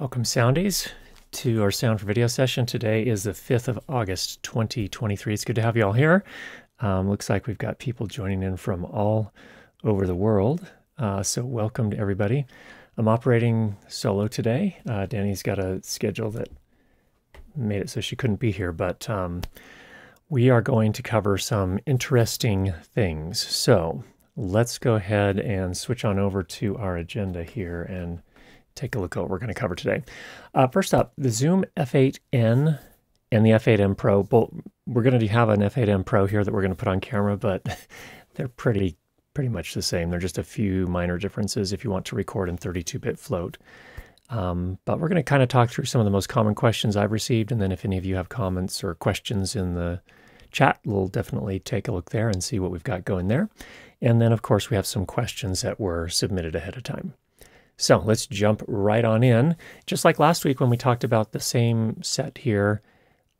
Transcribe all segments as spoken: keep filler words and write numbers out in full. Welcome, Soundies, to our Sound for Video session. Today is the fifth of August, twenty twenty-three. It's good to have you all here. Um, looks like we've got people joining in from all over the world. Uh, so welcome to everybody. I'm operating solo today. Uh, Danny's got a schedule that made it so she couldn't be here, but um, we are going to cover some interesting things. So let's go ahead and switch on over to our agenda here and take a look at what we're going to cover today. Uh, first up, the Zoom F eight N and the F eight N Pro. Both, we're going to have an F eight N Pro here that we're going to put on camera, but they're pretty pretty much the same. They're just a few minor differences if you want to record in thirty-two bit float. Um, but we're going to kind of talk through some of the most common questions I've received, and then if any of you have comments or questions in the chat, we'll definitely take a look there and see what we've got going there. And then, of course, we have some questions that were submitted ahead of time. So let's jump right on in. Just like last week when we talked about the same set here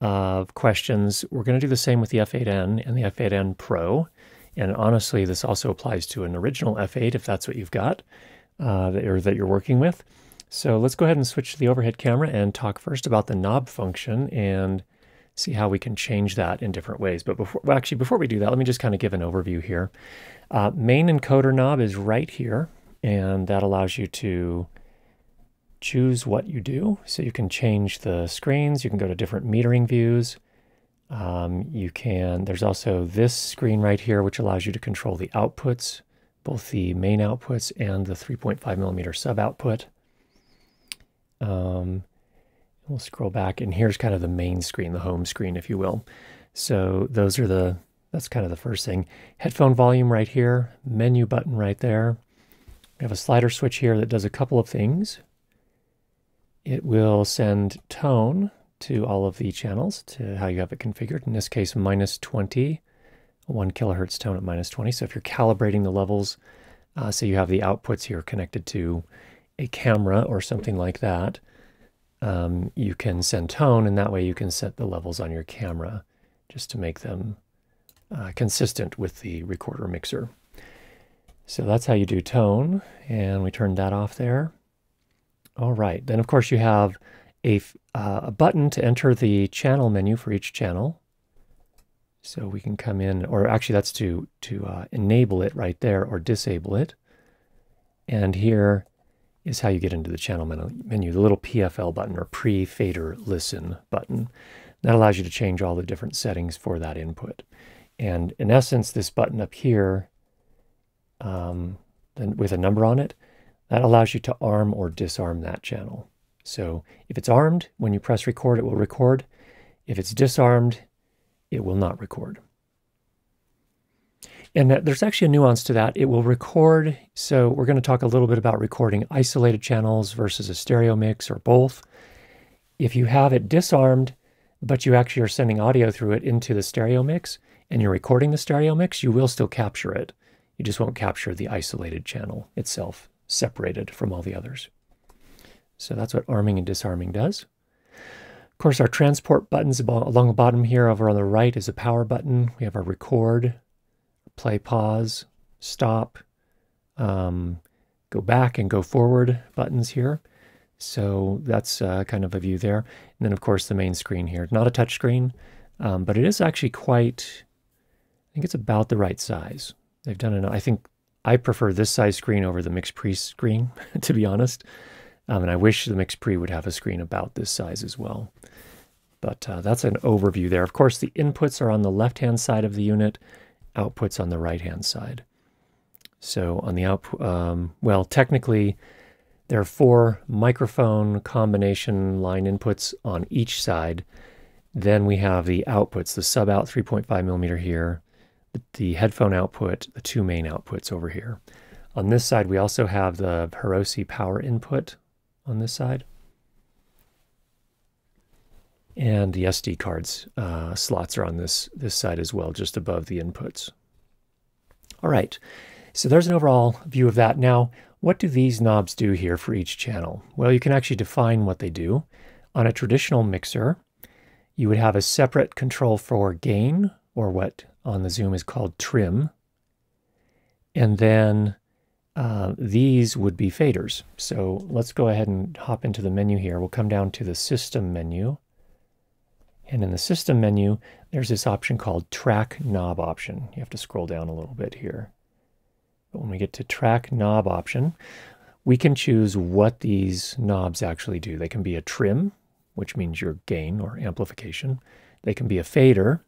of questions, we're going to do the same with the F eight N and the F eight N Pro. And honestly, this also applies to an original F eight if that's what you've got uh, that, you're, that you're working with. So let's go ahead and switch to the overhead camera and talk first about the knob function and see how we can change that in different ways. But before, well, actually, before we do that, let me just kind of give an overview here. Uh, main encoder knob is right here, and that allows you to choose what you do. So you can change the screens, you can go to different metering views. Um, you can, there's also this screen right here, which allows you to control the outputs, both the main outputs and the three point five millimeter sub output. Um, we'll scroll back, and here's kind of the main screen, the home screen, if you will. So those are the, that's kind of the first thing. Headphone volume right here, menu button right there. We have a slider switch here that does a couple of things. It will send tone to all of the channels, to how you have it configured. In this case, minus twenty, one kilohertz tone at minus twenty. So if you're calibrating the levels, uh, so you have the outputs here connected to a camera or something like that, um, you can send tone, and that way you can set the levels on your camera just to make them uh, consistent with the recorder mixer. So that's how you do tone, and we turned that off there. All right, then of course you have a, uh, a button to enter the channel menu for each channel. So we can come in, or actually that's to, to uh, enable it right there or disable it. And here is how you get into the channel menu, the little P F L button or pre-fader listen button. That allows you to change all the different settings for that input. And in essence, this button up here Um, then with a number on it, that allows you to arm or disarm that channel. So if it's armed, when you press record, it will record. If it's disarmed, it will not record. And that, there's actually a nuance to that. It will record, so we're going to talk a little bit about recording isolated channels versus a stereo mix or both. If you have it disarmed, but you actually are sending audio through it into the stereo mix, and you're recording the stereo mix, you will still capture it. You just won't capture the isolated channel itself, separated from all the others. So that's what arming and disarming does. Of course, our transport buttons along the bottom here, over on the right, is a power button. We have our record, play, pause, stop, um, go back and go forward buttons here. So that's uh, kind of a view there. And then, of course, the main screen here. Not a touch screen, um, but it is actually quite, I think it's about the right size. They've done it. I think I prefer this size screen over the MixPre screen, to be honest. Um, and I wish the MixPre would have a screen about this size as well. But uh, that's an overview there. Of course, the inputs are on the left-hand side of the unit, outputs on the right-hand side. So on the output, um, well, technically, there are four microphone combination line inputs on each side. Then we have the outputs, the sub-out three point five millimeter here, the headphone output, the two main outputs over here. On this side, we also have the Hirose power input on this side, and the S D cards uh, slots are on this, this side as well, just above the inputs. All right, so there's an overall view of that. Now, what do these knobs do here for each channel? Well, you can actually define what they do. On a traditional mixer, you would have a separate control for gain, or what on the Zoom is called trim, and then uh, these would be faders. So let's go ahead and hop into the menu here. We'll come down to the system menu. And in the system menu, there's this option called track knob option. You have to scroll down a little bit here. But when we get to track knob option, we can choose what these knobs actually do. They can be a trim, which means your gain or amplification. They can be a fader.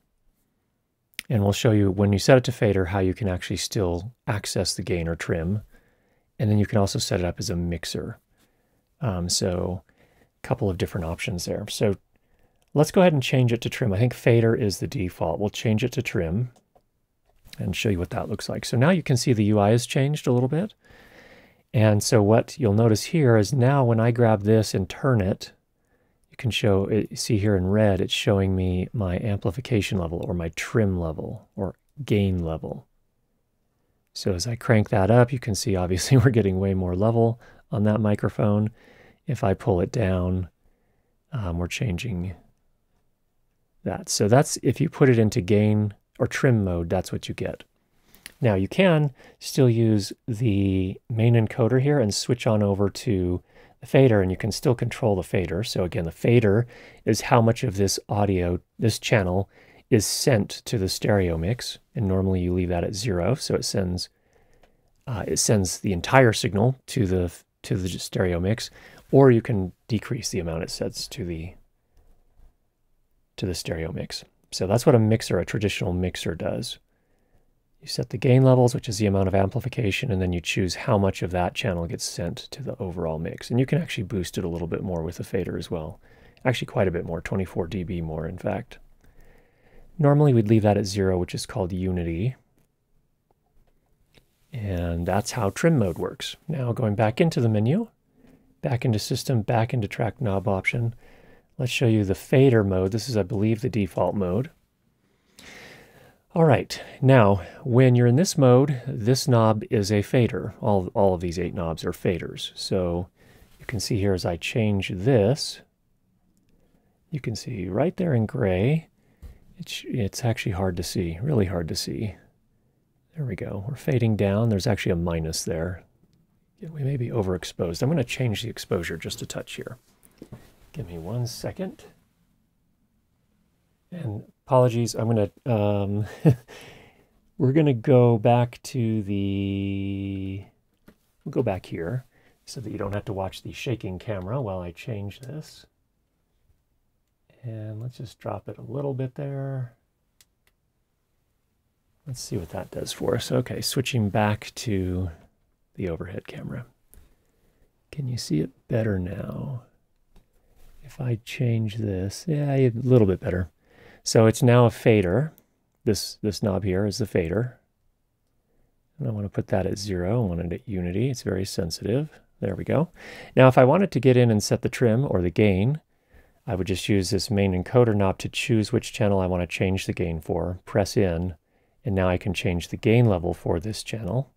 And we'll show you when you set it to fader how you can actually still access the gain or trim. And then you can also set it up as a mixer. Um, so a couple of different options there. So let's go ahead and change it to trim. I think fader is the default. We'll change it to trim and show you what that looks like. So now you can see the U I has changed a little bit. And so what you'll notice here is now when I grab this and turn it, can show it, see here in red, it's showing me my amplification level or my trim level or gain level. So as I crank that up, you can see obviously we're getting way more level on that microphone. If I pull it down, um, we're changing that. So that's, if you put it into gain or trim mode, that's what you get. Now you can still use the main encoder here and switch on over to the fader, and you can still control the fader. So again, the fader is how much of this audio, this channel, is sent to the stereo mix, and normally you leave that at zero, so it sends uh, it sends the entire signal to the to the stereo mix, or you can decrease the amount it sets to the to the stereo mix. So that's what a mixer, a traditional mixer, does. You set the gain levels, which is the amount of amplification, and then you choose how much of that channel gets sent to the overall mix. And you can actually boost it a little bit more with the fader as well. Actually quite a bit more, twenty-four D B more in fact. Normally we'd leave that at zero, which is called unity. And that's how trim mode works. Now going back into the menu, back into system, back into track knob option. Let's show you the fader mode. This is, I believe, the default mode. All right, now when you're in this mode, this knob is a fader. All, all of these eight knobs are faders. So you can see here as I change this, you can see right there in gray, it's, it's actually hard to see, really hard to see. There we go, we're fading down. There's actually a minus there. We may be overexposed. I'm gonna change the exposure just a touch here. Give me one second. And apologies, I'm going to, um, we're going to go back to the, we'll go back here so that you don't have to watch the shaking camera while I change this. And let's just drop it a little bit there. Let's see what that does for us. Okay, switching back to the overhead camera. Can you see it better now? If I change this, yeah, a little bit better. So it's now a fader. This, this knob here is the fader. And I want to put that at zero. I want it at unity. It's very sensitive. There we go. Now, if I wanted to get in and set the trim or the gain, I would just use this main encoder knob to choose which channel I want to change the gain for. Press in, and now I can change the gain level for this channel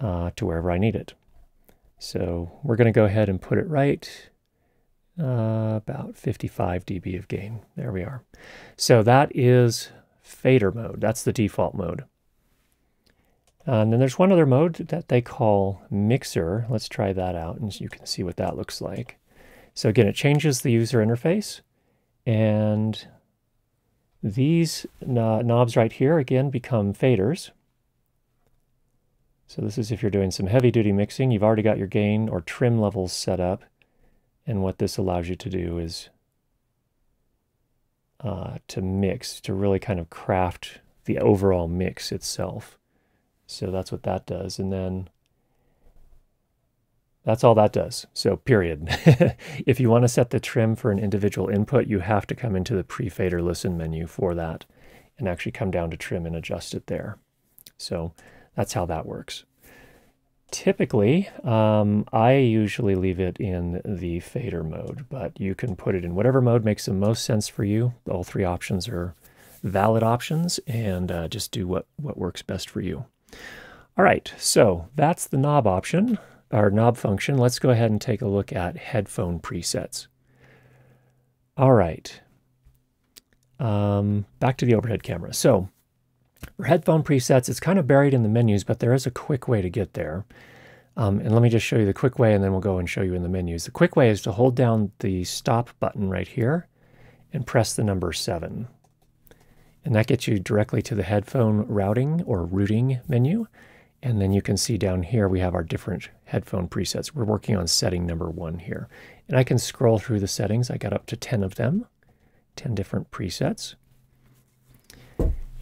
uh, to wherever I need it. So we're going to go ahead and put it right. Uh, about fifty-five D B of gain. There we are. So that is fader mode. That's the default mode. And then there's one other mode that they call mixer. Let's try that out and you can see what that looks like. So again, it changes the user interface. And these no- knobs right here, again, become faders. So this is if you're doing some heavy-duty mixing. You've already got your gain or trim levels set up. And what this allows you to do is uh, to mix, to really kind of craft the overall mix itself. So that's what that does. And then that's all that does. So period. If you want to set the trim for an individual input, you have to come into the pre-fader listen menu for that and actually come down to trim and adjust it there. So that's how that works. Typically, um, I usually leave it in the fader mode, but you can put it in whatever mode makes the most sense for you. All three options are valid options, and uh, just do what, what works best for you. All right, so that's the knob option, or knob function. Let's go ahead and take a look at headphone presets. All right, um, back to the overhead camera. So For headphone presets, it's kind of buried in the menus, but there is a quick way to get there. Um, and let me just show you the quick way, and then we'll go and show you in the menus. The quick way is to hold down the stop button right here and press the number seven. And that gets you directly to the headphone routing or routing menu. And then you can see down here we have our different headphone presets. We're working on setting number one here. And I can scroll through the settings. I got up to ten of them, ten different presets.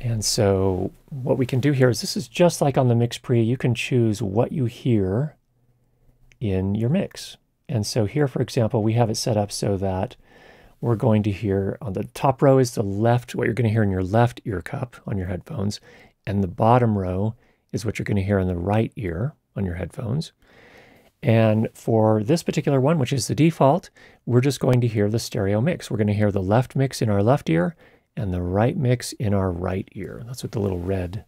And so what we can do here is, this is just like on the MixPre, you can choose what you hear in your mix. And so here, for example, we have it set up so that we're going to hear on the top row is the left, what you're going to hear in your left ear cup on your headphones, and the bottom row is what you're going to hear in the right ear on your headphones. And for this particular one, which is the default, we're just going to hear the stereo mix. We're going to hear the left mix in our left ear and the right mix in our right ear. That's what the little red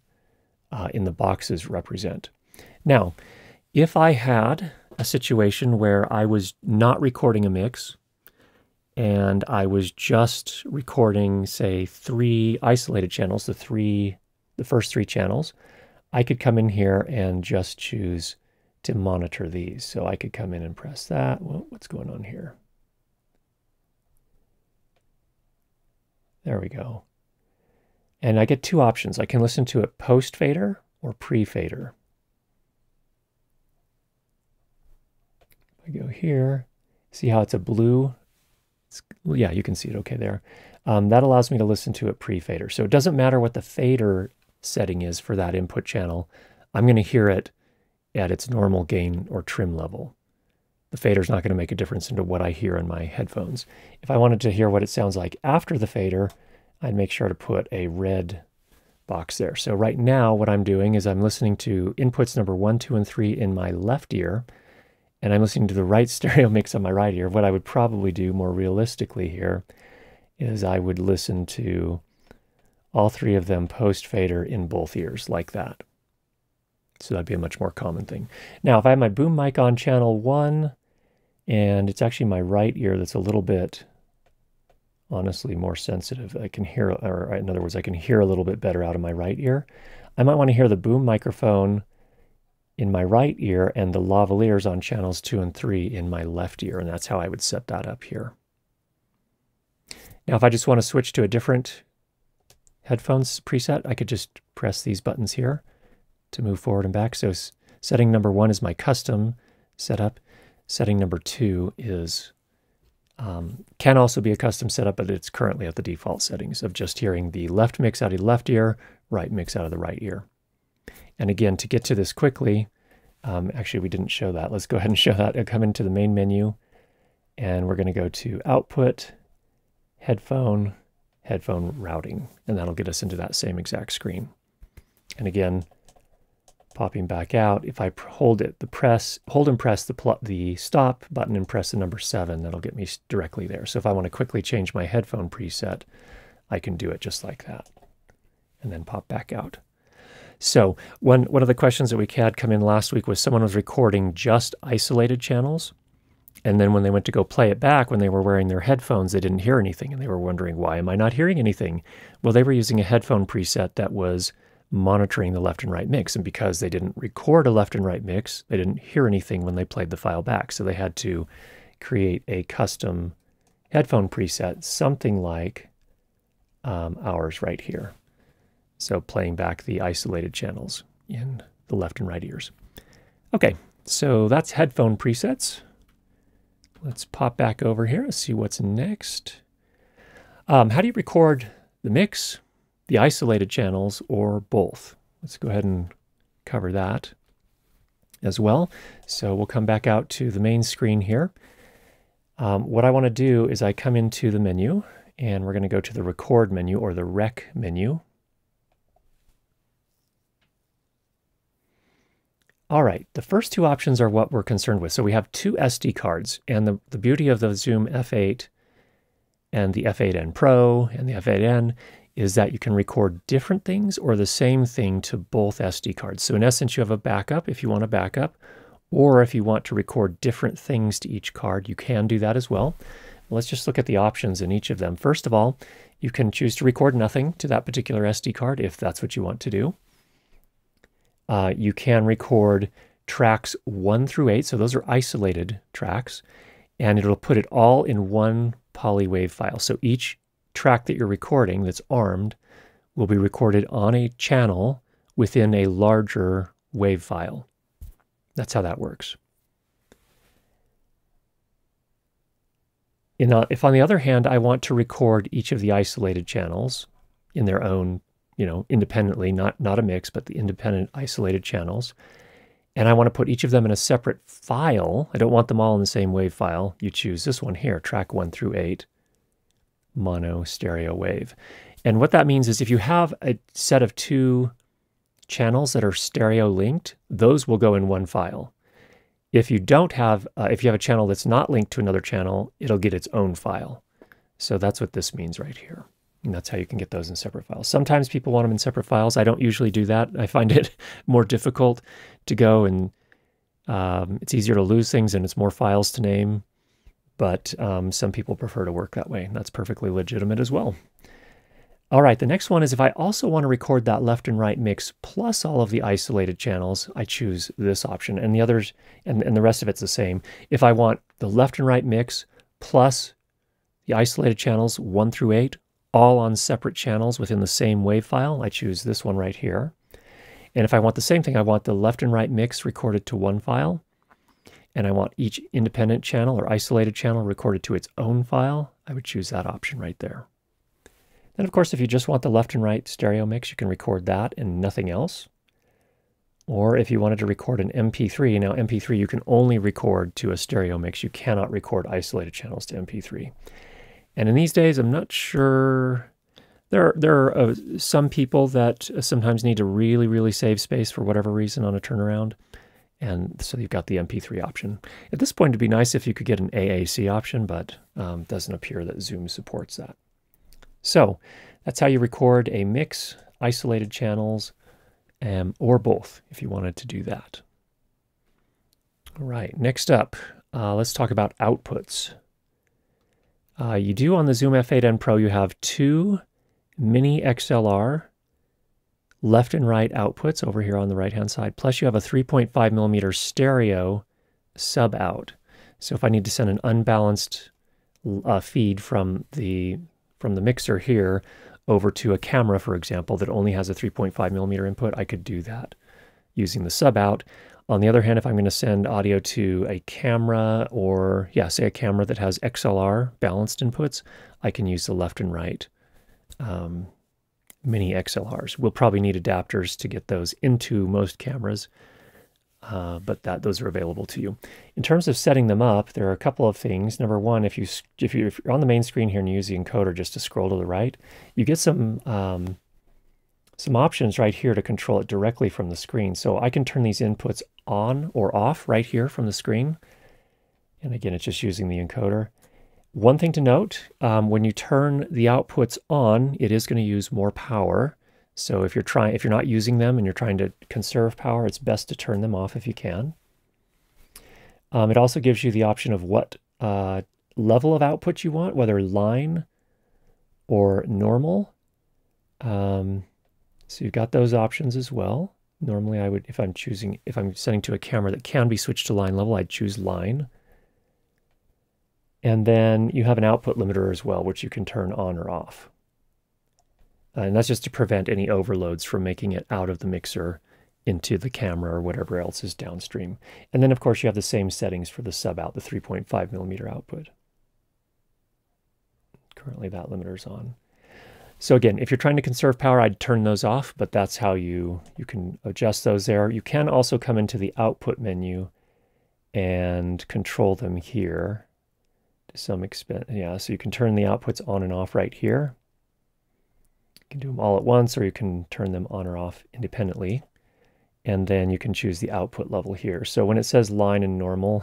uh, in the boxes represent. Now, if I had a situation where I was not recording a mix and I was just recording, say, three isolated channels, the three, the first three channels, I could come in here and just choose to monitor these. So I could come in and press that. Well, what's going on here? There we go. And I get two options. I can listen to it post-fader or pre-fader. If I go here, see how it's a blue? It's, yeah, you can see it okay there. Um, that allows me to listen to it pre-fader. So it doesn't matter what the fader setting is for that input channel. I'm going to hear it at its normal gain or trim level. The fader's not going to make a difference into what I hear in my headphones. If I wanted to hear what it sounds like after the fader, I'd make sure to put a red box there. So right now what I'm doing is I'm listening to inputs number one, two, and three in my left ear, and I'm listening to the right stereo mix on my right ear. What I would probably do more realistically here is I would listen to all three of them post-fader in both ears like that. So that'd be a much more common thing. Now, if I have my boom mic on channel one, and it's actually my right ear that's a little bit, honestly, more sensitive. I can hear, or in other words, I can hear a little bit better out of my right ear. I might want to hear the boom microphone in my right ear and the lavaliers on channels two and three in my left ear, and that's how I would set that up here. Now, if I just want to switch to a different headphones preset, I could just press these buttons here to move forward and back. So setting number one is my custom setup. Setting number two is, um, can also be a custom setup, but it's currently at the default settings of just hearing the left mix out of the left ear, right mix out of the right ear. And again, to get to this quickly, um, actually we didn't show that. Let's go ahead and show that. I'll come into the main menu and we're gonna go to output, headphone, headphone routing, and that'll get us into that same exact screen. And again, popping back out, if I hold it, the press, hold and press the, the stop button and press the number seven, that'll get me directly there. So if I want to quickly change my headphone preset, I can do it just like that and then pop back out. So one, one of the questions that we had come in last week was someone was recording just isolated channels. And then when they went to go play it back, when they were wearing their headphones, they didn't hear anything. And they were wondering, why am I not hearing anything? Well, they were using a headphone preset that was monitoring the left and right mix. And because they didn't record a left and right mix, they didn't hear anything when they played the file back. So they had to create a custom headphone preset, something like um, ours right here. So playing back the isolated channels in the left and right ears. Okay, so that's headphone presets. Let's pop back over here and see what's next. Um, how do you record the mix, the isolated channels, or both? Let's go ahead and cover that as well. So we'll come back out to the main screen here. Um, what I want to do is I come into the menu and we're going to go to the record menu or the rec menu. All right, the first two options are what we're concerned with. So we have two S D cards, and the, the beauty of the Zoom F eight and the F eight N Pro and the F eight N is that you can record different things or the same thing to both S D cards. So in essence, you have a backup if you want a backup, or if you want to record different things to each card, you can do that as well. Let's just look at the options in each of them. First of all, You can choose to record nothing to that particular S D card if that's what you want to do. Uh, you can record tracks one through eight, so those are isolated tracks, and it'll put it all in one polywave file. So each track that you're recording that's armed will be recorded on a channel within a larger wave file. That's how that works. In the, if on the other hand, I want to record each of the isolated channels in their own, you know, independently, not, not a mix, but the independent isolated channels, and I want to put each of them in a separate file, I don't want them all in the same wave file, you choose this one here, track one through eight, mono stereo wave. And what that means is if you have a set of two channels that are stereo linked, those will go in one file. If you don't have, uh, if you have a channel that's not linked to another channel, it'll get its own file. So that's what this means right here. And that's how you can get those in separate files. Sometimes people want them in separate files. I don't usually do that. I find it more difficult to go, and um, it's easier to lose things and it's more files to name. But um, some people prefer to work that way. And that's perfectly legitimate as well. All right, the next one is if I also want to record that left and right mix plus all of the isolated channels, I choose this option, and the others, and, and the rest of it's the same. If I want the left and right mix plus the isolated channels one through eight, all on separate channels within the same wave file, I choose this one right here. And if I want the same thing, I want the left and right mix recorded to one file, and I want each independent channel or isolated channel recorded to its own file, I would choose that option right there. And of course, if you just want the left and right stereo mix, you can record that and nothing else. Or if you wanted to record an M P three, now M P three you can only record to a stereo mix. You cannot record isolated channels to M P three. And in these days, I'm not sure. There are, there are uh, some people that sometimes need to really, really save space for whatever reason on a turnaround. And so you've got the M P three option. At this point, it'd be nice if you could get an A A C option, but um, it doesn't appear that Zoom supports that. So that's how you record a mix, isolated channels, um, or both if you wanted to do that. All right, next up, uh, let's talk about outputs. Uh, you do on the Zoom F eight N Pro, you have two mini X L R left and right outputs over here on the right-hand side, plus you have a three point five millimeter stereo sub-out. So if I need to send an unbalanced uh, feed from the from the mixer here over to a camera, for example, that only has a three point five millimeter input, I could do that using the sub out. On the other hand, if I'm gonna send audio to a camera or, yeah, say a camera that has X L R balanced inputs, I can use the left and right um, mini X L Rs. We'll probably need adapters to get those into most cameras, uh, but that those are available to you. In terms of setting them up, there are a couple of things. Number one, if, you, if, you, if you're on the main screen here and you use the encoder just to scroll to the right, you get some, um, some options right here to control it directly from the screen. So I can turn these inputs on or off right here from the screen. And again, it's just using the encoder. One thing to note, um, when you turn the outputs on, it is going to use more power. So if you're, trying, if you're not using them and you're trying to conserve power, it's best to turn them off if you can. Um, it also gives you the option of what uh, level of output you want, whether line or normal. Um, so you've got those options as well. Normally I would, if I'm choosing, if I'm sending to a camera that can be switched to line level, I'd choose line. And then you have an output limiter as well, which you can turn on or off. Uh, and that's just to prevent any overloads from making it out of the mixer into the camera or whatever else is downstream. And then, of course, you have the same settings for the sub-out, the three point five millimeter output. Currently, that limiter's on. So again, if you're trying to conserve power, I'd turn those off, but that's how you, you can adjust those there. You can also come into the output menu and control them here to some extent. Yeah, so you can turn the outputs on and off right here. You can do them all at once, or you can turn them on or off independently. And then you can choose the output level here. So when it says line and normal,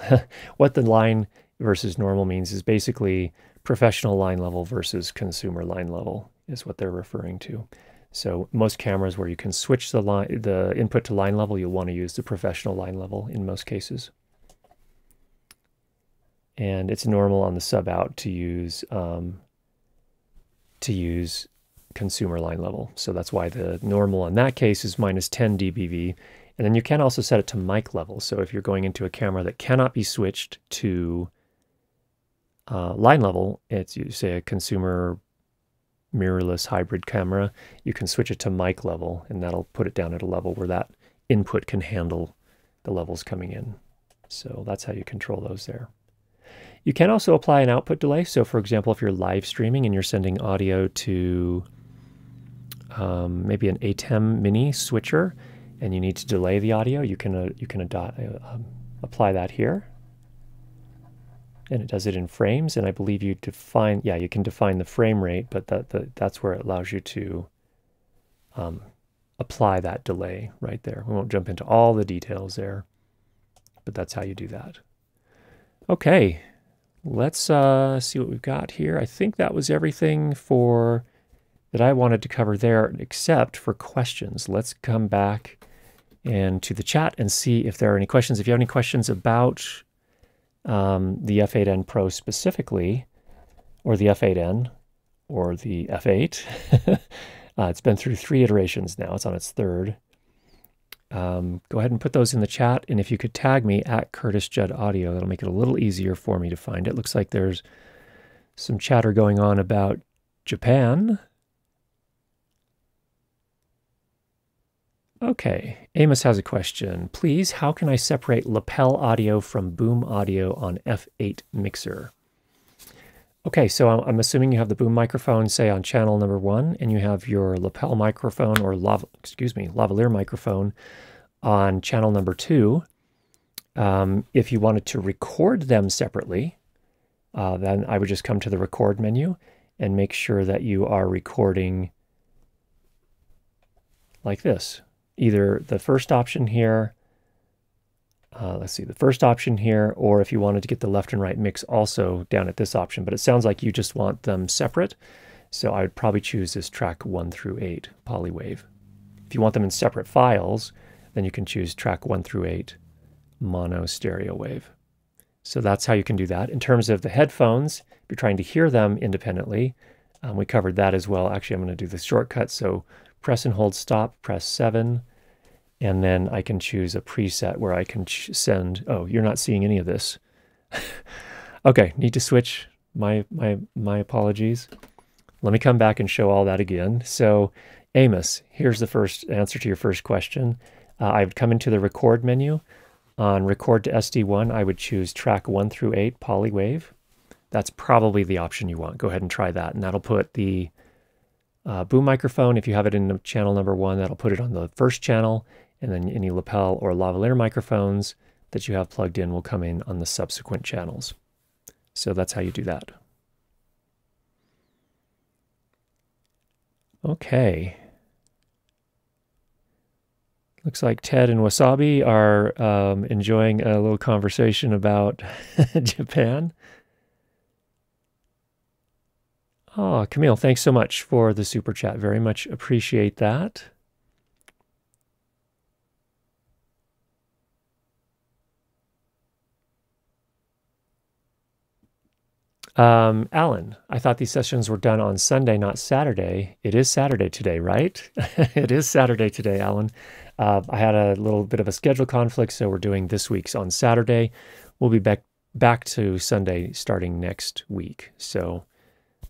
what the line versus normal means is basically professional line level versus consumer line level is what they're referring to. So most cameras where you can switch the line, the input to line level, you'll want to use the professional line level in most cases. And it's normal on the sub out to use um, to use consumer line level. So that's why the normal in that case is minus ten D B V. And then you can also set it to mic level. So if you're going into a camera that cannot be switched to uh, line level, it's, you say, a consumer mirrorless hybrid camera, you can switch it to mic level, and that'll put it down at a level where that input can handle the levels coming in. So that's how you control those there. You can also apply an output delay. So for example, if you're live streaming and you're sending audio to um, maybe an A T E M mini switcher, and you need to delay the audio, you can uh, you can adopt, uh, um, apply that here. And it does it in frames, and I believe you define, yeah, you can define the frame rate, but that, the, that's where it allows you to um, apply that delay right there. We won't jump into all the details there, but that's how you do that. Okay, let's uh, see what we've got here. I think that was everything for that I wanted to cover there, except for questions. Let's come back and to the chat and see if there are any questions. If you have any questions about Um, the F eight N Pro specifically, or the F eight N, or the F eight. uh, it's been through three iterations now. It's on its third. Um, go ahead and put those in the chat, and if you could tag me at Curtis Judd Audio, that'll make it a little easier for me to find. It looks like there's some chatter going on about Japan. Okay, Amos has a question. Please, how can I separate lapel audio from boom audio on F eight mixer? Okay, so I'm assuming you have the boom microphone, say, on channel number one, and you have your lapel microphone or, lav excuse me, lavalier microphone on channel number two. Um, if you wanted to record them separately, uh, then I would just come to the record menu and make sure that you are recording like this. Either the first option here, uh, let's see, the first option here, or if you wanted to get the left and right mix also down at this option, but it sounds like you just want them separate. So I would probably choose this track one through eight, polywave. If you want them in separate files, then you can choose track one through eight, mono stereo wave. So that's how you can do that. In terms of the headphones, if you're trying to hear them independently, um, we covered that as well. Actually, I'm gonna do the shortcut. So press and hold stop, press seven, and then I can choose a preset where I can send, oh, you're not seeing any of this. Okay, need to switch, my, my, my apologies. Let me come back and show all that again. So Amos, here's the first answer to your first question. Uh, I would come into the record menu. On record to S D one, I would choose track one through eight, polywave. That's probably the option you want. Go ahead and try that, and that'll put the Uh, boom microphone, if you have it in channel number one, that'll put it on the first channel, and then any lapel or lavalier microphones that you have plugged in will come in on the subsequent channels. So that's how you do that. Okay. Looks like Ted and Wasabi are um, enjoying a little conversation about Japan. Oh, Camille, thanks so much for the super chat. Very much appreciate that. Um, Alan, I thought these sessions were done on Sunday, not Saturday. It is Saturday today, right? It is Saturday today, Alan. Uh, I had a little bit of a schedule conflict, so we're doing this week's on Saturday. We'll be back, back to Sunday starting next week, so...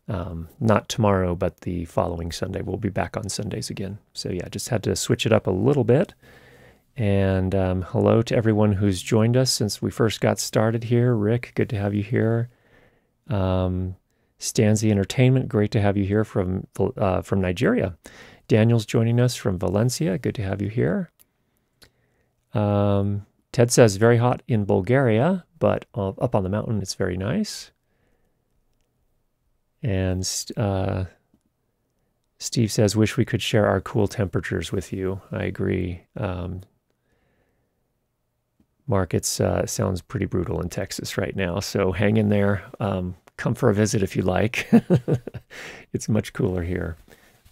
Um, not tomorrow, but the following Sunday. We'll be back on Sundays again. So yeah, just had to switch it up a little bit. And um, hello to everyone who's joined us since we first got started here. Rick, good to have you here. Um, Stanzy Entertainment, great to have you here from, uh, from Nigeria. Daniel's joining us from Valencia, good to have you here. Um, Ted says, very hot in Bulgaria, but uh, up on the mountain, it's very nice. And uh, Steve says, wish we could share our cool temperatures with you. I agree. Um, Mark, it uh, sounds pretty brutal in Texas right now, so hang in there. Um, come for a visit if you like. It's much cooler here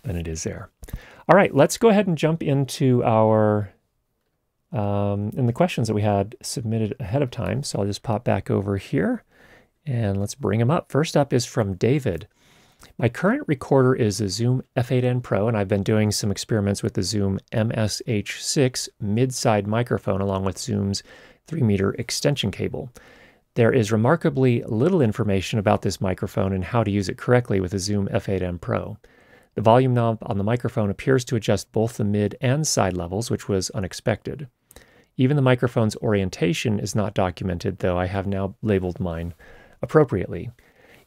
than it is there. All right, let's go ahead and jump into our um, in the questions that we had submitted ahead of time. So I'll just pop back over here. And let's bring them up. First up is from David. My current recorder is the Zoom F eight N Pro, and I've been doing some experiments with the Zoom M S H six mid-side microphone along with Zoom's three meter extension cable. There is remarkably little information about this microphone and how to use it correctly with the Zoom F eight N Pro. The volume knob on the microphone appears to adjust both the mid and side levels, which was unexpected. Even the microphone's orientation is not documented, though I have now labeled mine appropriately.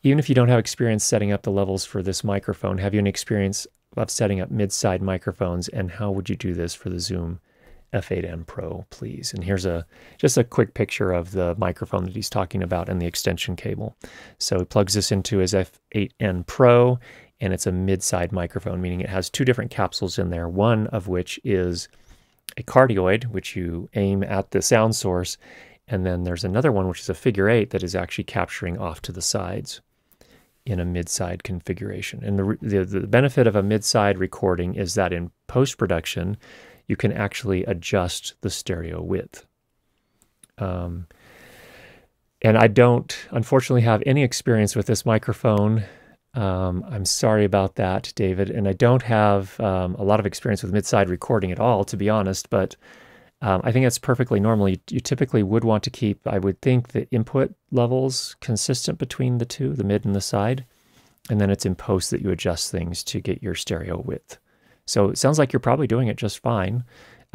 Even if you don't have experience setting up the levels for this microphone, have you any experience of setting up mid-side microphones, and how would you do this for the Zoom F eight N Pro, please? And here's a just a quick picture of the microphone that he's talking about and the extension cable. So he plugs this into his F eight N Pro, and it's a mid-side microphone, meaning it has two different capsules in there, one of which is a cardioid, which you aim at the sound source, and then there's another one, which is a figure eight, that is actually capturing off to the sides in a mid-side configuration. And the, the, the benefit of a mid-side recording is that in post-production, you can actually adjust the stereo width. Um, and I don't, unfortunately, have any experience with this microphone. Um, I'm sorry about that, David. And I don't have um, a lot of experience with mid-side recording at all, to be honest, but Um, I think that's perfectly normal. You, you typically would want to keep, I would think, the input levels consistent between the two, the mid and the side, and then it's in post that you adjust things to get your stereo width. So it sounds like you're probably doing it just fine.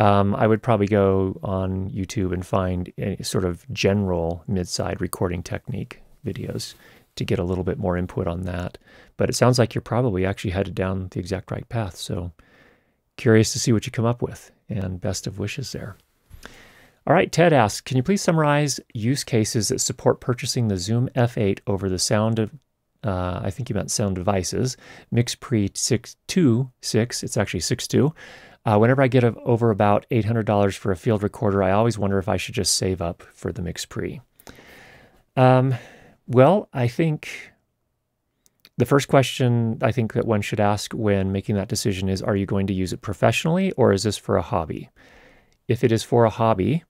Um, I would probably go on YouTube and find a sort of general mid-side recording technique videos to get a little bit more input on that. But it sounds like you're probably actually headed down the exact right path, so curious to see what you come up with, and best of wishes there. All right, Ted asks, can you please summarize use cases that support purchasing the Zoom F eight over the Sound of, uh, I think you meant Sound Devices, MixPre six two, six, it's actually six two. Uh, whenever I get over about eight hundred dollars for a field recorder, I always wonder if I should just save up for the MixPre. Um, well, I think the first question I think that one should ask when making that decision is, are you going to use it professionally, or is this for a hobby? If it is for a hobby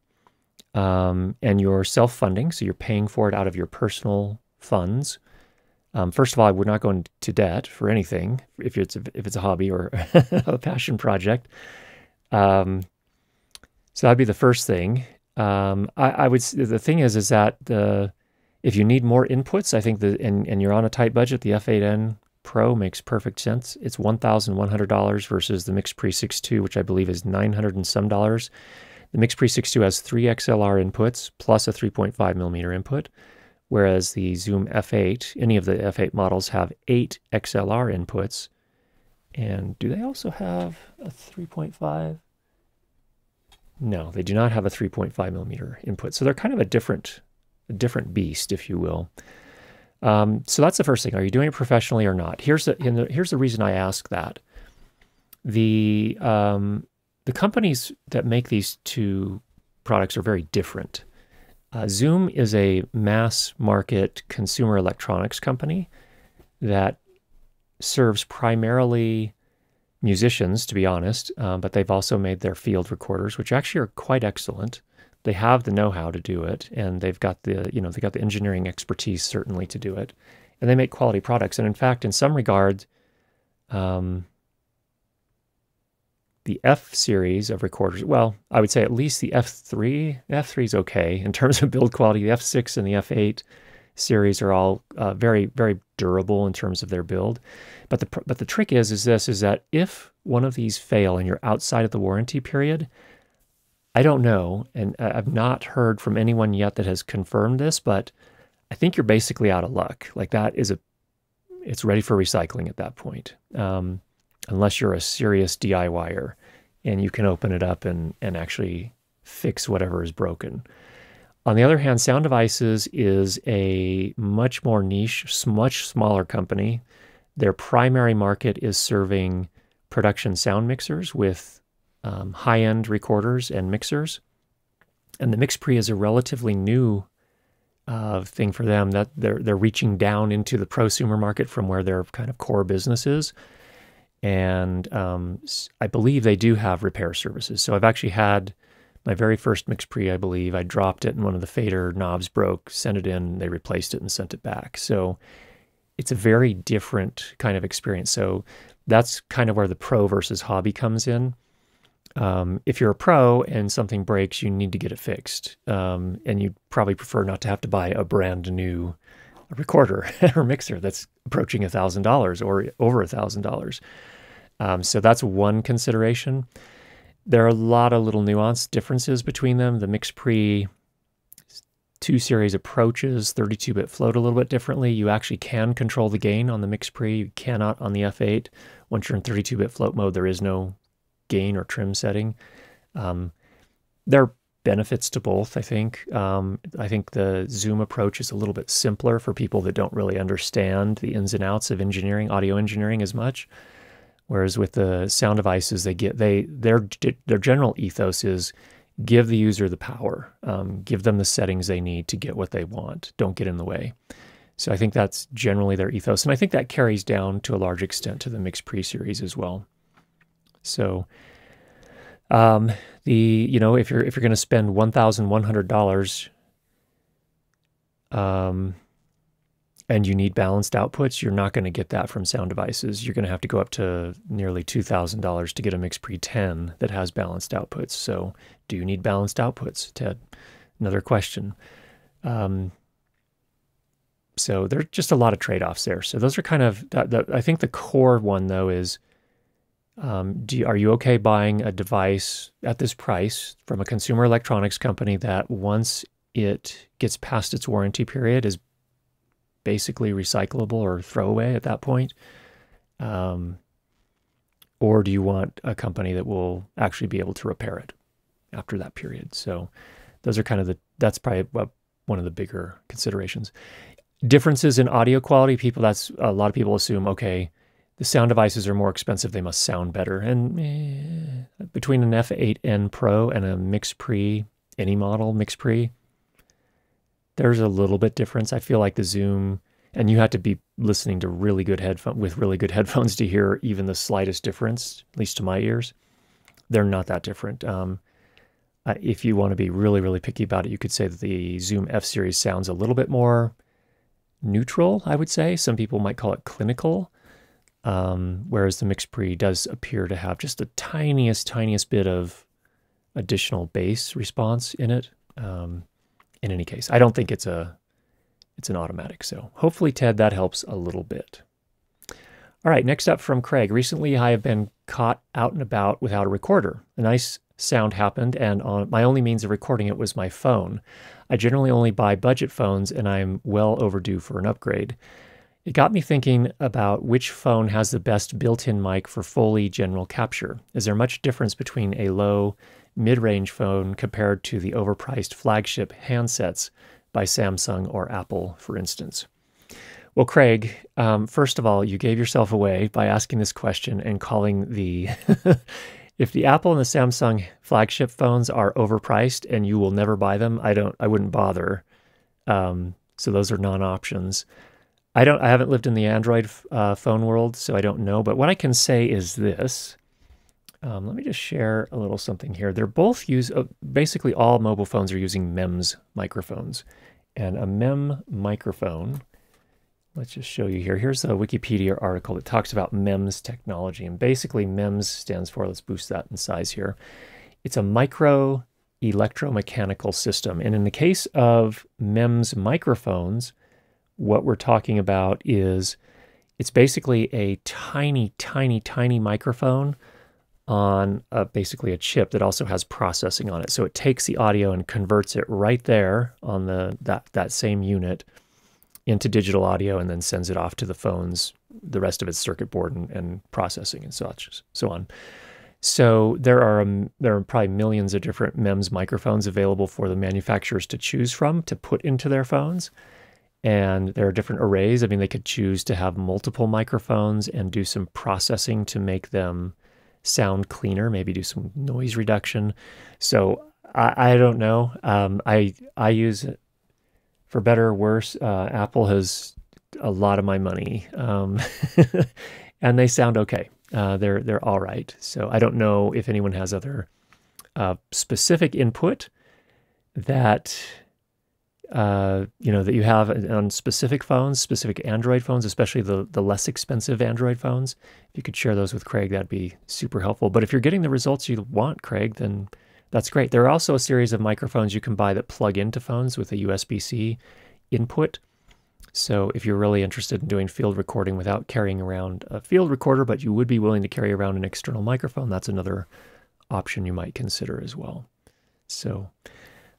um, and you're self-funding, so you're paying for it out of your personal funds, um, first of all, I would not go into debt for anything if it's a, if it's a hobby or a passion project. Um, so that'd be the first thing. Um, I, I would. The thing is, is that the if you need more inputs, I think, the, and, and you're on a tight budget, the F eight N Pro makes perfect sense. It's one thousand one hundred dollars versus the MixPre six two, which I believe is nine hundred and some dollars. The MixPre six two has three X L R inputs plus a three point five millimeter input, whereas the Zoom F eight, any of the F eight models, have eight X L R inputs. And do they also have a three point five? No, they do not have a three point five millimeter input. So they're kind of a different different beast, if you will. Um, so that's the first thing. Are you doing it professionally or not? Here's the, the here's the reason I ask that. The um, the companies that make these two products are very different. Uh, Zoom is a mass market consumer electronics company that serves primarily musicians, to be honest, um, but they've also made their field recorders, which actually are quite excellent. They have the know-how to do it, and they've got the, you know, they got the engineering expertise certainly to do it, and they make quality products. And in fact, in some regard, um, the F series of recorders, well, I would say at least the F three, the F three is okay in terms of build quality. The F six and the F eight series are all uh, very, very durable in terms of their build. But the but the trick is is this is that if one of these fail and you're outside of the warranty period, I don't know, and I've not heard from anyone yet that has confirmed this, but I think you're basically out of luck. Like that is a, it's ready for recycling at that point, um, unless you're a serious DIYer and you can open it up and, and actually fix whatever is broken. On the other hand, Sound Devices is a much more niche, much smaller company. Their primary market is serving production sound mixers with Um, high-end recorders and mixers, and the MixPre is a relatively new uh, thing for them. That they're they're reaching down into the prosumer market from where their kind of core business is, and um, I believe they do have repair services. So I've actually had my very first MixPre. I believe I dropped it, and one of the fader knobs broke. Sent it in, they replaced it, and sent it back. So it's a very different kind of experience. So that's kind of where the pro versus hobby comes in. Um, if you're a pro and something breaks, you need to get it fixed. Um, and you probably prefer not to have to buy a brand new recorder or mixer that's approaching a thousand dollars or over a thousand dollars. Um, so that's one consideration. There are a lot of little nuanced differences between them. The MixPre two series approaches thirty-two bit float a little bit differently. You actually can control the gain on the MixPre. You cannot on the F eight. Once you're in thirty-two bit float mode, there is no gain or trim setting. Um, there are benefits to both, I think. Um, I think the Zoom approach is a little bit simpler for people that don't really understand the ins and outs of engineering, audio engineering as much. Whereas with the Sound Devices, they get they their their general ethos is give the user the power, um, give them the settings they need to get what they want. Don't get in the way. So I think that's generally their ethos, and I think that carries down to a large extent to the MixPre series as well. So um, the you know if you're if you're going to spend one thousand one hundred dollars, um, and you need balanced outputs, you're not going to get that from Sound Devices. You're going to have to go up to nearly two thousand dollars to get a MixPre ten that has balanced outputs. So do you need balanced outputs, Ted? Another question. Um, so there's just a lot of trade-offs there. So those are kind of, that, that, I think the core one though is, um, do you, are you okay buying a device at this price from a consumer electronics company that once it gets past its warranty period is basically recyclable or throwaway at that point? Um, or do you want a company that will actually be able to repair it after that period? So those are kind of the, that's probably one of the bigger considerations. Differences in audio quality, people, that's, a lot of people assume, okay, the Sound Devices are more expensive, they must sound better. And eh, between an F eight N Pro and a MixPre, any model MixPre, there's a little bit difference. I feel like the Zoom, and you have to be listening to really good headphones, with really good headphones to hear even the slightest difference, at least to my ears. They're not that different. Um, uh, if you want to be really, really picky about it, you could say that the Zoom F series sounds a little bit more neutral, I would say. Some people might call it clinical, um, whereas the MixPre does appear to have just the tiniest, tiniest bit of additional bass response in it. Um, In any case, I don't think it's a it's an automatic. So hopefully, Ted, that helps a little bit. All right, next up from Craig. Recently, I have been caught out and about without a recorder. A nice sound happened, and on, my only means of recording it was my phone. I generally only buy budget phones, and I'm well overdue for an upgrade. It got me thinking about which phone has the best built-in mic for Foley general capture. Is there much difference between a low mid-range phone compared to the overpriced flagship handsets by Samsung or Apple, for instance? Well, Craig, um, first of all, you gave yourself away by asking this question and calling the... If the Apple and the Samsung flagship phones are overpriced and you will never buy them, I don't. I wouldn't bother. Um, so those are non-options. I don't. I haven't lived in the Android uh, phone world, so I don't know. But what I can say is this. Um, let me just share a little something here. They're both use, uh, basically all mobile phones are using MEMS microphones. And a MEM microphone, let's just show you here. Here's a Wikipedia article that talks about MEMS technology. And basically MEMS stands for, let's boost that in size here. It's a micro electromechanical system. And in the case of MEMS microphones, what we're talking about is it's basically a tiny, tiny, tiny microphone on a, basically a chip that also has processing on it. So it takes the audio and converts it right there on the that, that same unit into digital audio and then sends it off to the phone's, the rest of its circuit board and, and processing and such, so on. So there are, um, there are probably millions of different MEMS microphones available for the manufacturers to choose from to put into their phones. And there are different arrays. I mean, they could choose to have multiple microphones and do some processing to make them sound cleaner, maybe do some noise reduction. So I, I don't know. Um, I I use it for better or worse. Uh, Apple has a lot of my money, um, and they sound okay. Uh, they're they're all right. So I don't know if anyone has other uh, specific input that uh, you know, that you have on specific phones, specific Android phones, especially the, the less expensive Android phones. If you could share those with Craig, that'd be super helpful. But if you're getting the results you want, Craig, then that's great. There are also a series of microphones you can buy that plug into phones with a U S B C input. So if you're really interested in doing field recording without carrying around a field recorder, but you would be willing to carry around an external microphone, that's another option you might consider as well. So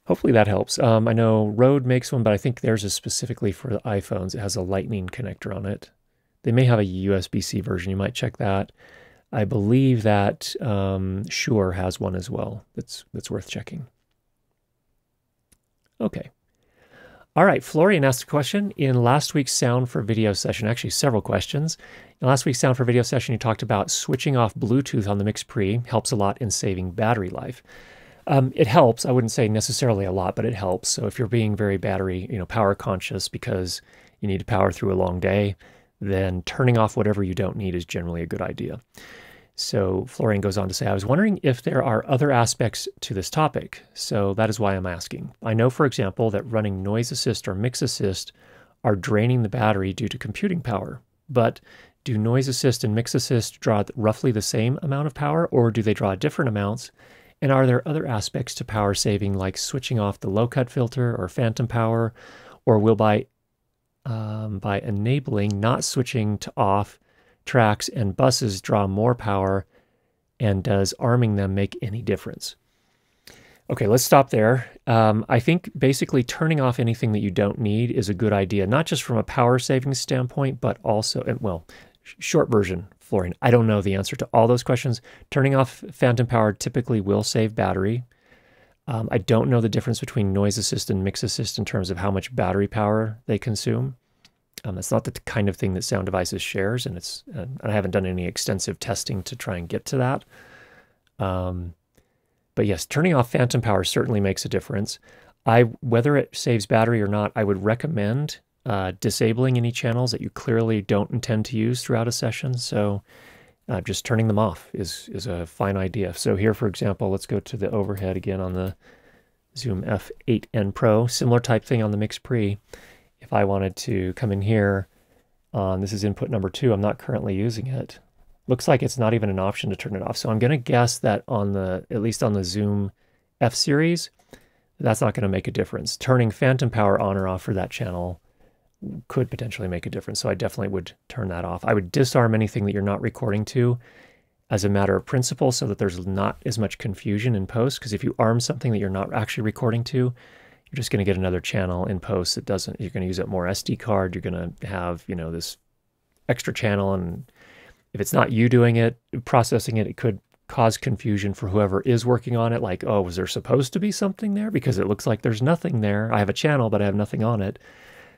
hopefully that helps. Um, I know Rode makes one, but I think theirs is specifically for the iPhones. It has a lightning connector on it. They may have a U S B C version. You might check that. I believe that um, Shure has one as well. That's, that's worth checking. Okay. All right, Florian asked a question in last week's Sound for Video session, actually several questions. In last week's Sound for Video session, you talked about switching off Bluetooth on the MixPre helps a lot in saving battery life. Um, it helps, I wouldn't say necessarily a lot, but it helps. So if you're being very battery, you know, power conscious because you need to power through a long day, then turning off whatever you don't need is generally a good idea. So Florian goes on to say, I was wondering if there are other aspects to this topic, so that is why I'm asking. I know, for example, that running Noise Assist or Mix Assist are draining the battery due to computing power, but do Noise Assist and Mix Assist draw roughly the same amount of power, or do they draw different amounts? And are there other aspects to power saving, like switching off the low-cut filter or phantom power, or will by, um, by enabling not switching to off tracks and buses draw more power, and does arming them make any difference? Okay, let's stop there. Um, I think basically turning off anything that you don't need is a good idea, not just from a power savings standpoint, but also, and well, sh short version, Florian, I don't know the answer to all those questions. Turning off phantom power typically will save battery. Um, I don't know the difference between Noise Assist and Mix Assist in terms of how much battery power they consume. Um, it's not the kind of thing that Sound Devices shares, and it's uh, I haven't done any extensive testing to try and get to that. Um, but yes, turning off phantom power certainly makes a difference. I whether it saves battery or not, I would recommend uh, disabling any channels that you clearly don't intend to use throughout a session. So uh, just turning them off is is a fine idea. So here, for example, let's go to the overhead again on the Zoom F eight N Pro. Similar type thing on the MixPre. If I wanted to come in here, um, this is input number two, I'm not currently using it. Looks like it's not even an option to turn it off. So I'm gonna guess that on the, at least on the Zoom F series, that's not gonna make a difference. Turning phantom power on or off for that channel could potentially make a difference. So I definitely would turn that off. I would disarm anything that you're not recording to as a matter of principle so that there's not as much confusion in post, because if you arm something that you're not actually recording to, you're just going to get another channel in post that doesn't, you're going to use up more S D card, you're going to have, you know, this extra channel, and if it's not you doing it, processing it, it could cause confusion for whoever is working on it, like, oh, was there supposed to be something there? Because it looks like there's nothing there. I have a channel, but I have nothing on it.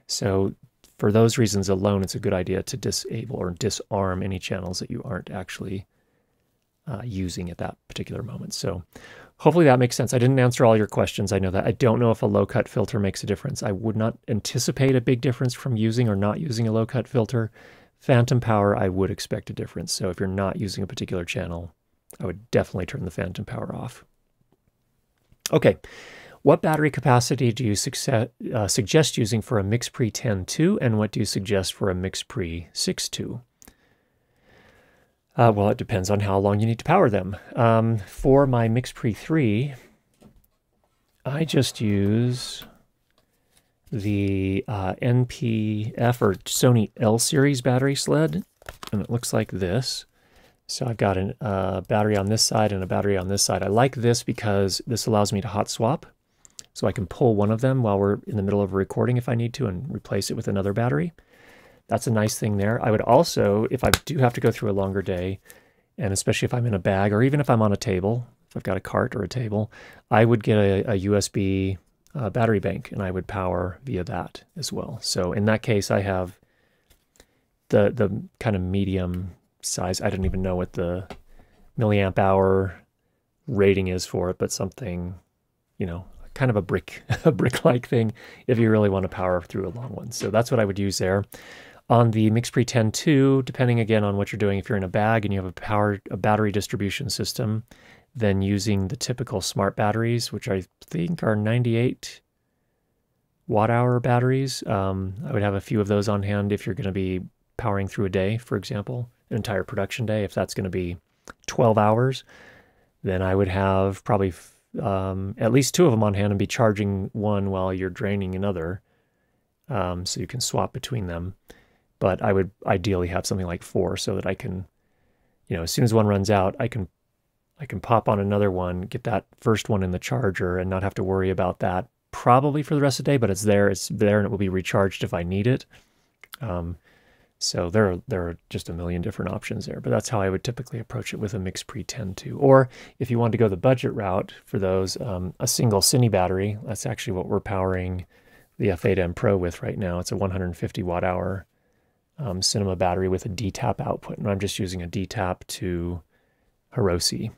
So for those reasons alone, it's a good idea to disable or disarm any channels that you aren't actually uh, using at that particular moment. So hopefully that makes sense. I didn't answer all your questions. I know that. I don't know if a low-cut filter makes a difference. I would not anticipate a big difference from using or not using a low-cut filter. Phantom power, I would expect a difference. So if you're not using a particular channel, I would definitely turn the phantom power off. Okay. What battery capacity do you success, uh, suggest using for a MixPre ten two, and what do you suggest for a MixPre six two? Uh, well, it depends on how long you need to power them. Um, for my MixPre three, I just use the uh, N P F or Sony L series battery sled, and it looks like this. So I've got a uh, battery on this side and a battery on this side. I like this because this allows me to hot swap, so I can pull one of them while we're in the middle of a recording if I need to and replace it with another battery. That's a nice thing there. I would also, if I do have to go through a longer day, and especially if I'm in a bag or even if I'm on a table, if I've got a cart or a table, I would get a, a U S B uh, battery bank, and I would power via that as well. So in that case, I have the the kind of medium size. I don't even know what the milliamp hour rating is for it, but something, you know, kind of a brick, a brick-like thing if you really want to power through a long one. So that's what I would use there. On the MixPre ten two, depending again on what you're doing, if you're in a bag and you have a power, a battery distribution system, then using the typical smart batteries, which I think are ninety-eight watt-hour batteries. Um, I would have a few of those on hand if you're going to be powering through a day, for example, an entire production day. If that's going to be twelve hours, then I would have probably um, at least two of them on hand and be charging one while you're draining another, um, so you can swap between them. But I would ideally have something like four so that I can, you know, as soon as one runs out, I can I can pop on another one, get that first one in the charger and not have to worry about that probably for the rest of the day, but it's there, it's there, and it will be recharged if I need it. Um, so there are, there are just a million different options there, but that's how I would typically approach it with a MixPre ten two. Or if you want to go the budget route for those, um, a single cine battery, that's actually what we're powering the F eight N Pro with right now. It's a one hundred fifty watt hour um, cinema battery with a D tap output, and I'm just using a D tap to Hirose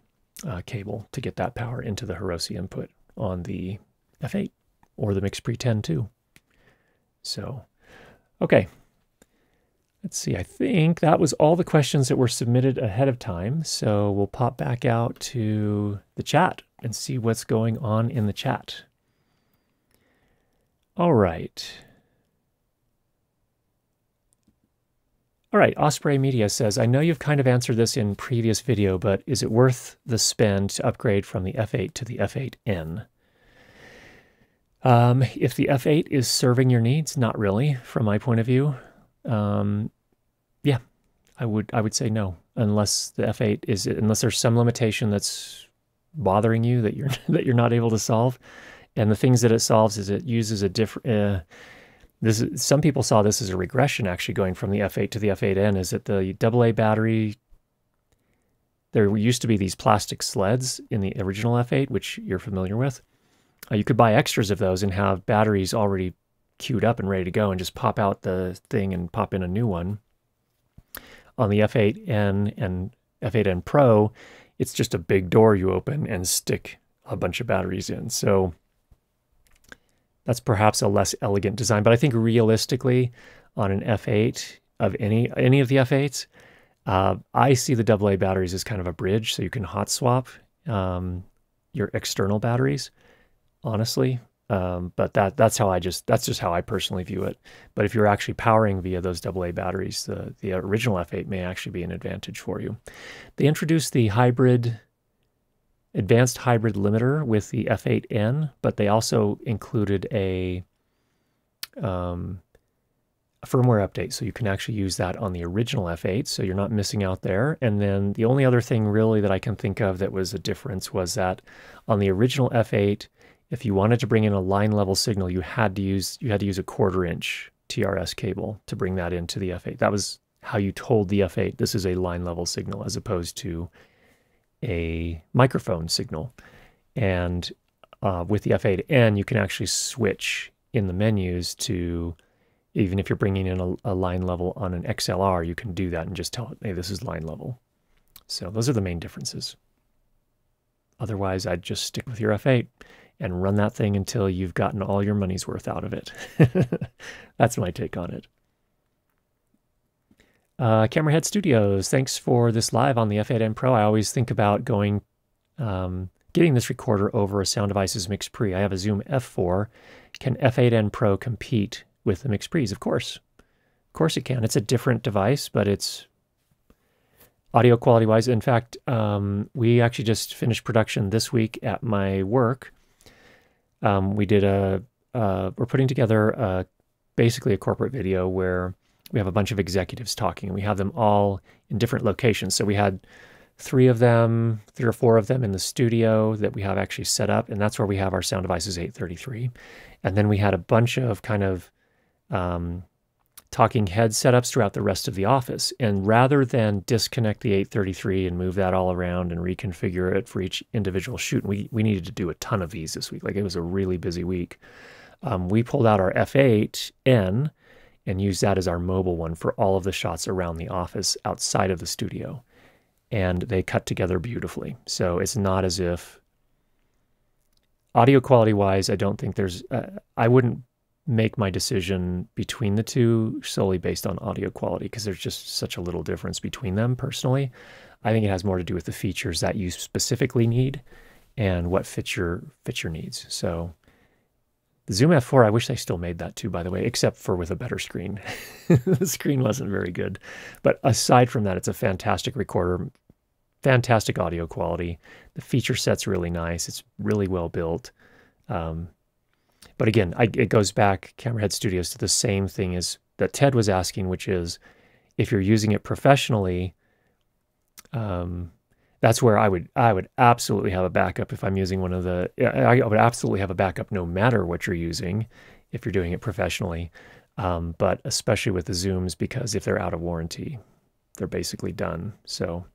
uh, cable to get that power into the Hirose input on the F eight or the MixPre ten two. So, okay. Let's see, I think that was all the questions that were submitted ahead of time. So we'll pop back out to the chat and see what's going on in the chat. All right. All right, Osprey Media says, I know you've kind of answered this in previous video, but is it worth the spend to upgrade from the F eight to the F eight N? Um, if the F eight is serving your needs, not really, from my point of view. Um, yeah, I would I would say no, unless the F eight is unless there's some limitation that's bothering you that you're that you're not able to solve, and the things that it solves is it uses a different. Uh, this is, some people saw this as a regression actually going from the F eight to the F eight N. Is that the double A battery? There used to be these plastic sleds in the original F eight, which you're familiar with. Uh, you could buy extras of those and have batteries already queued up and ready to go and just pop out the thing and pop in a new one. On the F eight N and F eight N Pro, it's just a big door you open and stick a bunch of batteries in. So that's perhaps a less elegant design, but I think realistically on an F eight of any any of the F eights, uh, I see the double A batteries as kind of a bridge, so you can hot swap um, your external batteries, honestly. Um, but that that's how I just that's just how I personally view it. But if you're actually powering via those double A batteries, the the original F eight may actually be an advantage for you. They introduced the hybrid, advanced hybrid limiter with the F eight N, but they also included a, um, a firmware update, so you can actually use that on the original F eight, so you're not missing out there. And then the only other thing really that I can think of that was a difference was that on the original F eight, if you wanted to bring in a line level signal, you had to use you had to use a quarter inch T R S cable to bring that into the F eight. That was how you told the F eight this is a line level signal as opposed to a microphone signal. And uh, with the F eight N, you can actually switch in the menus to, even if you're bringing in a, a line level on an X L R, you can do that and just tell it, hey, this is line level. So those are the main differences. Otherwise, I'd just stick with your F eight and run that thing until you've gotten all your money's worth out of it. That's my take on it. Uh, Camerahead Studios, thanks for this live on the F eight N Pro. I always think about going, um, getting this recorder over a Sound Devices MixPre. I have a Zoom F four. Can F eight N Pro compete with the MixPres? Of course. Of course it can. It's a different device, but it's audio quality-wise. In fact, um, we actually just finished production this week at my work. Um, we did a, uh, we're putting together a, basically a corporate video where we have a bunch of executives talking, and we have them all in different locations. So we had three of them, three or four of them in the studio that we have actually set up, and that's where we have our Sound Devices eight thirty-three. And then we had a bunch of kind of um, talking head setups throughout the rest of the office. And rather than disconnect the eight thirty-three and move that all around and reconfigure it for each individual shoot, we, we needed to do a ton of these this week. Like, it was a really busy week. Um, we pulled out our F eight N and used that as our mobile one for all of the shots around the office outside of the studio. And they cut together beautifully. So it's not as if, audio quality-wise, I don't think there's, uh, I wouldn't make my decision between the two solely based on audio quality, because there's just such a little difference between them personally. I think it has more to do with the features that you specifically need and what fits your, fits your needs. So The Zoom F four, I wish they still made that too, by the way, except for with a better screen. The screen wasn't very good. But aside from that, it's a fantastic recorder, fantastic audio quality. The feature set's really nice. It's really well built. Um, but again, I, it goes back, Camerahead Studios, to the same thing as that Ted was asking, which is if you're using it professionally, um, that's where I would I would absolutely have a backup if I'm using one of the, I would absolutely have a backup no matter what you're using if you're doing it professionally, um, but especially with the Zooms, because if they're out of warranty, they're basically done. So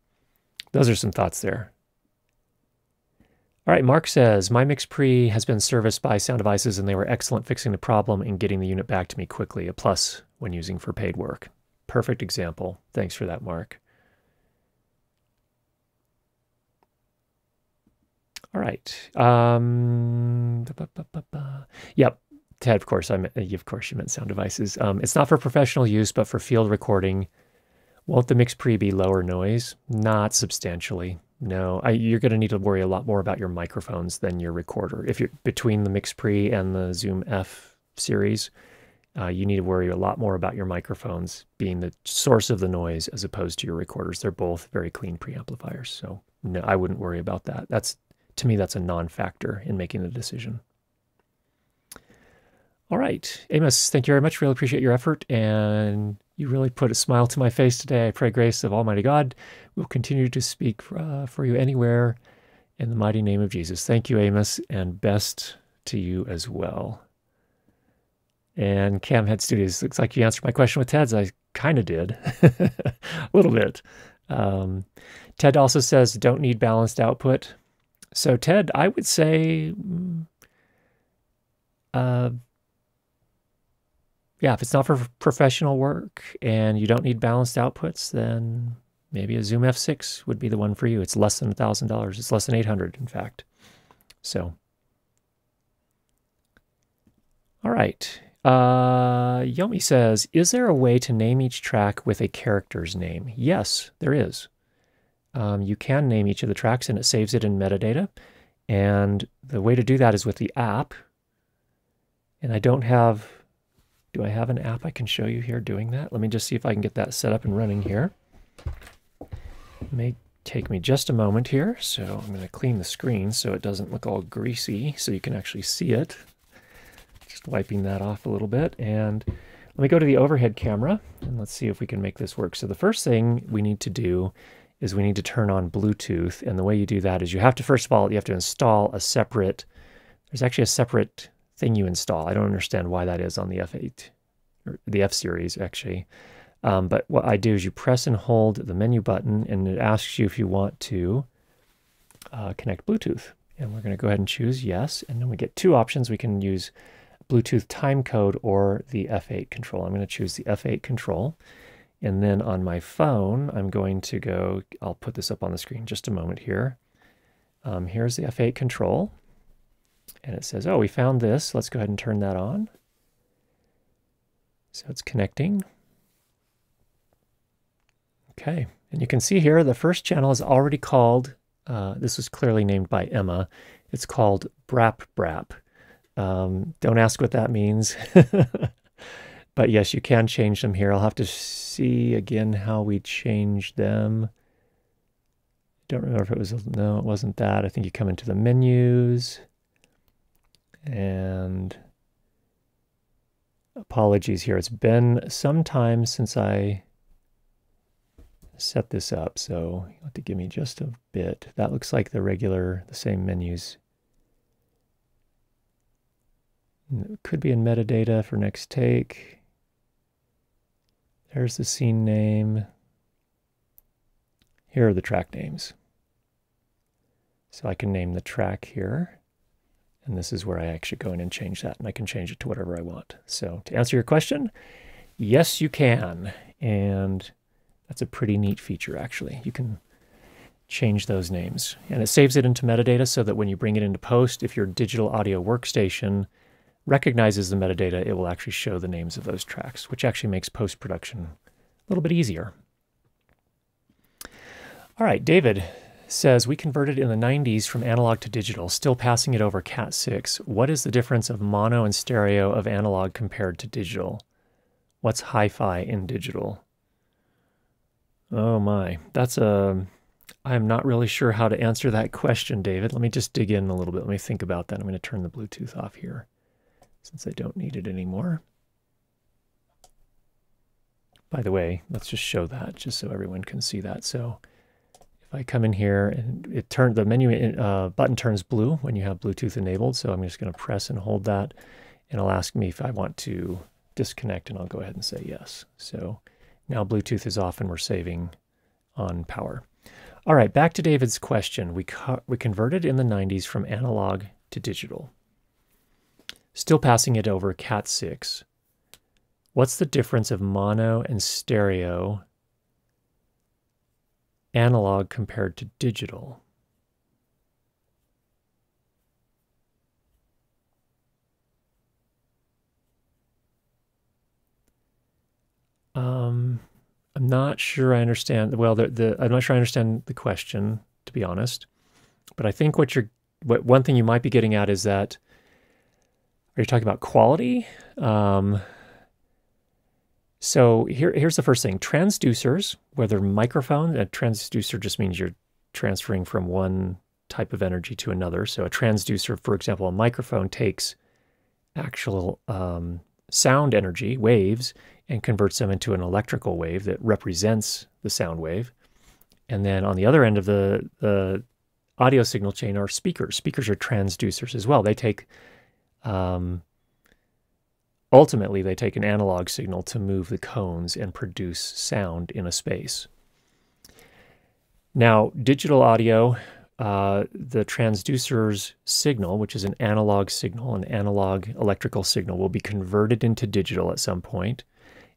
those are some thoughts there. All right, Mark says, my MixPre has been serviced by Sound Devices and they were excellent fixing the problem and getting the unit back to me quickly, a plus when using for paid work. Perfect example. Thanks for that, Mark. All right. Um, ba, ba, ba, ba. Yep, Ted. Of course, I meant, of course you meant Sound Devices. Um, it's not for professional use, but for field recording. Won't the MixPre be lower noise? Not substantially. No, I, you're going to need to worry a lot more about your microphones than your recorder. If you're between the MixPre and the Zoom F series, uh, you need to worry a lot more about your microphones being the source of the noise as opposed to your recorders. They're both very clean preamplifiers, so no, I wouldn't worry about that. That's To me, that's a non-factor in making the decision. All right, Amos, thank you very much. Really appreciate your effort, and you really put a smile to my face today. I pray grace of Almighty God will continue to speak for, uh, for you anywhere in the mighty name of Jesus. Thank you, Amos, and best to you as well. And Camhead Studios, looks like you answered my question with Ted's. I kind of did, a little bit. Um, Ted also says, don't need balanced output. So Ted, I would say, uh, yeah, if it's not for professional work and you don't need balanced outputs, then maybe a Zoom F six would be the one for you. It's less than a thousand dollars. It's less than eight hundred, in fact. So, all right. Uh, Yomi says, is there a way to name each track with a character's name? Yes, there is. Um, you can name each of the tracks and it saves it in metadata. And the way to do that is with the app. And I don't have, do I have an app I can show you here doing that? Let me just see if I can get that set up and running here. It may take me just a moment here. So I'm going to clean the screen so it doesn't look all greasy so you can actually see it. Just wiping that off a little bit. And let me go to the overhead camera and let's see if we can make this work. So the first thing we need to do is we need to turn on Bluetooth. And the way you do that is you have to, first of all, you have to install a separate, there's actually a separate thing you install. I don't understand why that is on the F eight, or the F series actually. Um, but what I do is you press and hold the menu button and it asks you if you want to uh, connect Bluetooth. And we're gonna go ahead and choose yes. And then we get two options. We can use Bluetooth timecode or the F eight control. I'm gonna choose the F eight control. And then on my phone, I'm going to go, I'll put this up on the screen just a moment here. Um, here's the F eight control. And it says, oh, we found this. Let's go ahead and turn that on. So it's connecting. Okay, and you can see here, the first channel is already called, uh, this was clearly named by Emma. It's called Brap Brap. Um, don't ask what that means. But yes, you can change them here. I'll have to see again how we change them. Don't remember if it was, no, it wasn't that. I think you come into the menus and apologies here. It's been some time since I set this up, so you'll have to give me just a bit. That looks like the regular, the same menus. It could be in metadata for next take. There's the scene name. Here are the track names. So I can name the track here. And this is where I actually go in and change that. And I can change it to whatever I want. So to answer your question, yes, you can. And that's a pretty neat feature, actually. You can change those names. And it saves it into metadata so that when you bring it into post, if your digital audio workstation recognizes the metadata, it will actually show the names of those tracks, which actually makes post-production a little bit easier. All right, David says, we converted in the nineties from analog to digital, still passing it over cat six. What is the difference of mono and stereo of analog compared to digital? What's hi-fi in digital? Oh my, that's a, I'm not really sure how to answer that question, David. Let me just dig in a little bit. Let me think about that. I'm going to turn the Bluetooth off here since I don't need it anymore. By the way, let's just show that just so everyone can see that. So if I come in here and it turned the menu uh, button turns blue when you have Bluetooth enabled. So I'm just going to press and hold that, and it'll ask me if I want to disconnect, and I'll go ahead and say yes. So now Bluetooth is off and we're saving on power. All right, back to David's question. We co we converted in the nineties from analog to digital, still passing it over cat six. What's the difference of mono and stereo analog compared to digital? Um, I'm not sure I understand. Well, the, the I'm not sure I understand the question, to be honest. But I think what you're, what one thing you might be getting at is that, are you talking about quality? Um, So here, here's the first thing. Transducers, whether microphone, a transducer just means you're transferring from one type of energy to another. So a transducer, for example, a microphone takes actual um, sound energy, waves, and converts them into an electrical wave that represents the sound wave. And then on the other end of the, the audio signal chain are speakers. Speakers are transducers as well. They take... Um, Ultimately, they take an analog signal to move the cones and produce sound in a space. Now, digital audio, uh, the transducer's signal, which is an analog signal, an analog electrical signal, will be converted into digital at some point.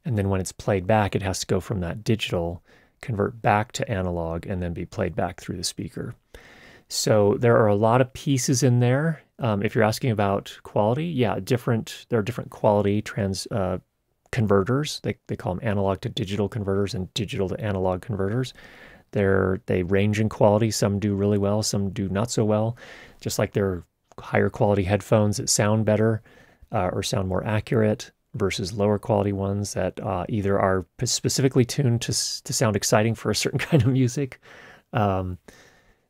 And then when it's played back, it has to go from that digital, convert back to analog, and then be played back through the speaker. So there are a lot of pieces in there. Um, if you're asking about quality, yeah, different. There are different quality trans uh, converters. They they call them analog to digital converters and digital to analog converters. They're they range in quality. Some do really well. Some do not so well. Just like there are higher quality headphones that sound better uh, or sound more accurate versus lower quality ones that uh, either are specifically tuned to to sound exciting for a certain kind of music. Um,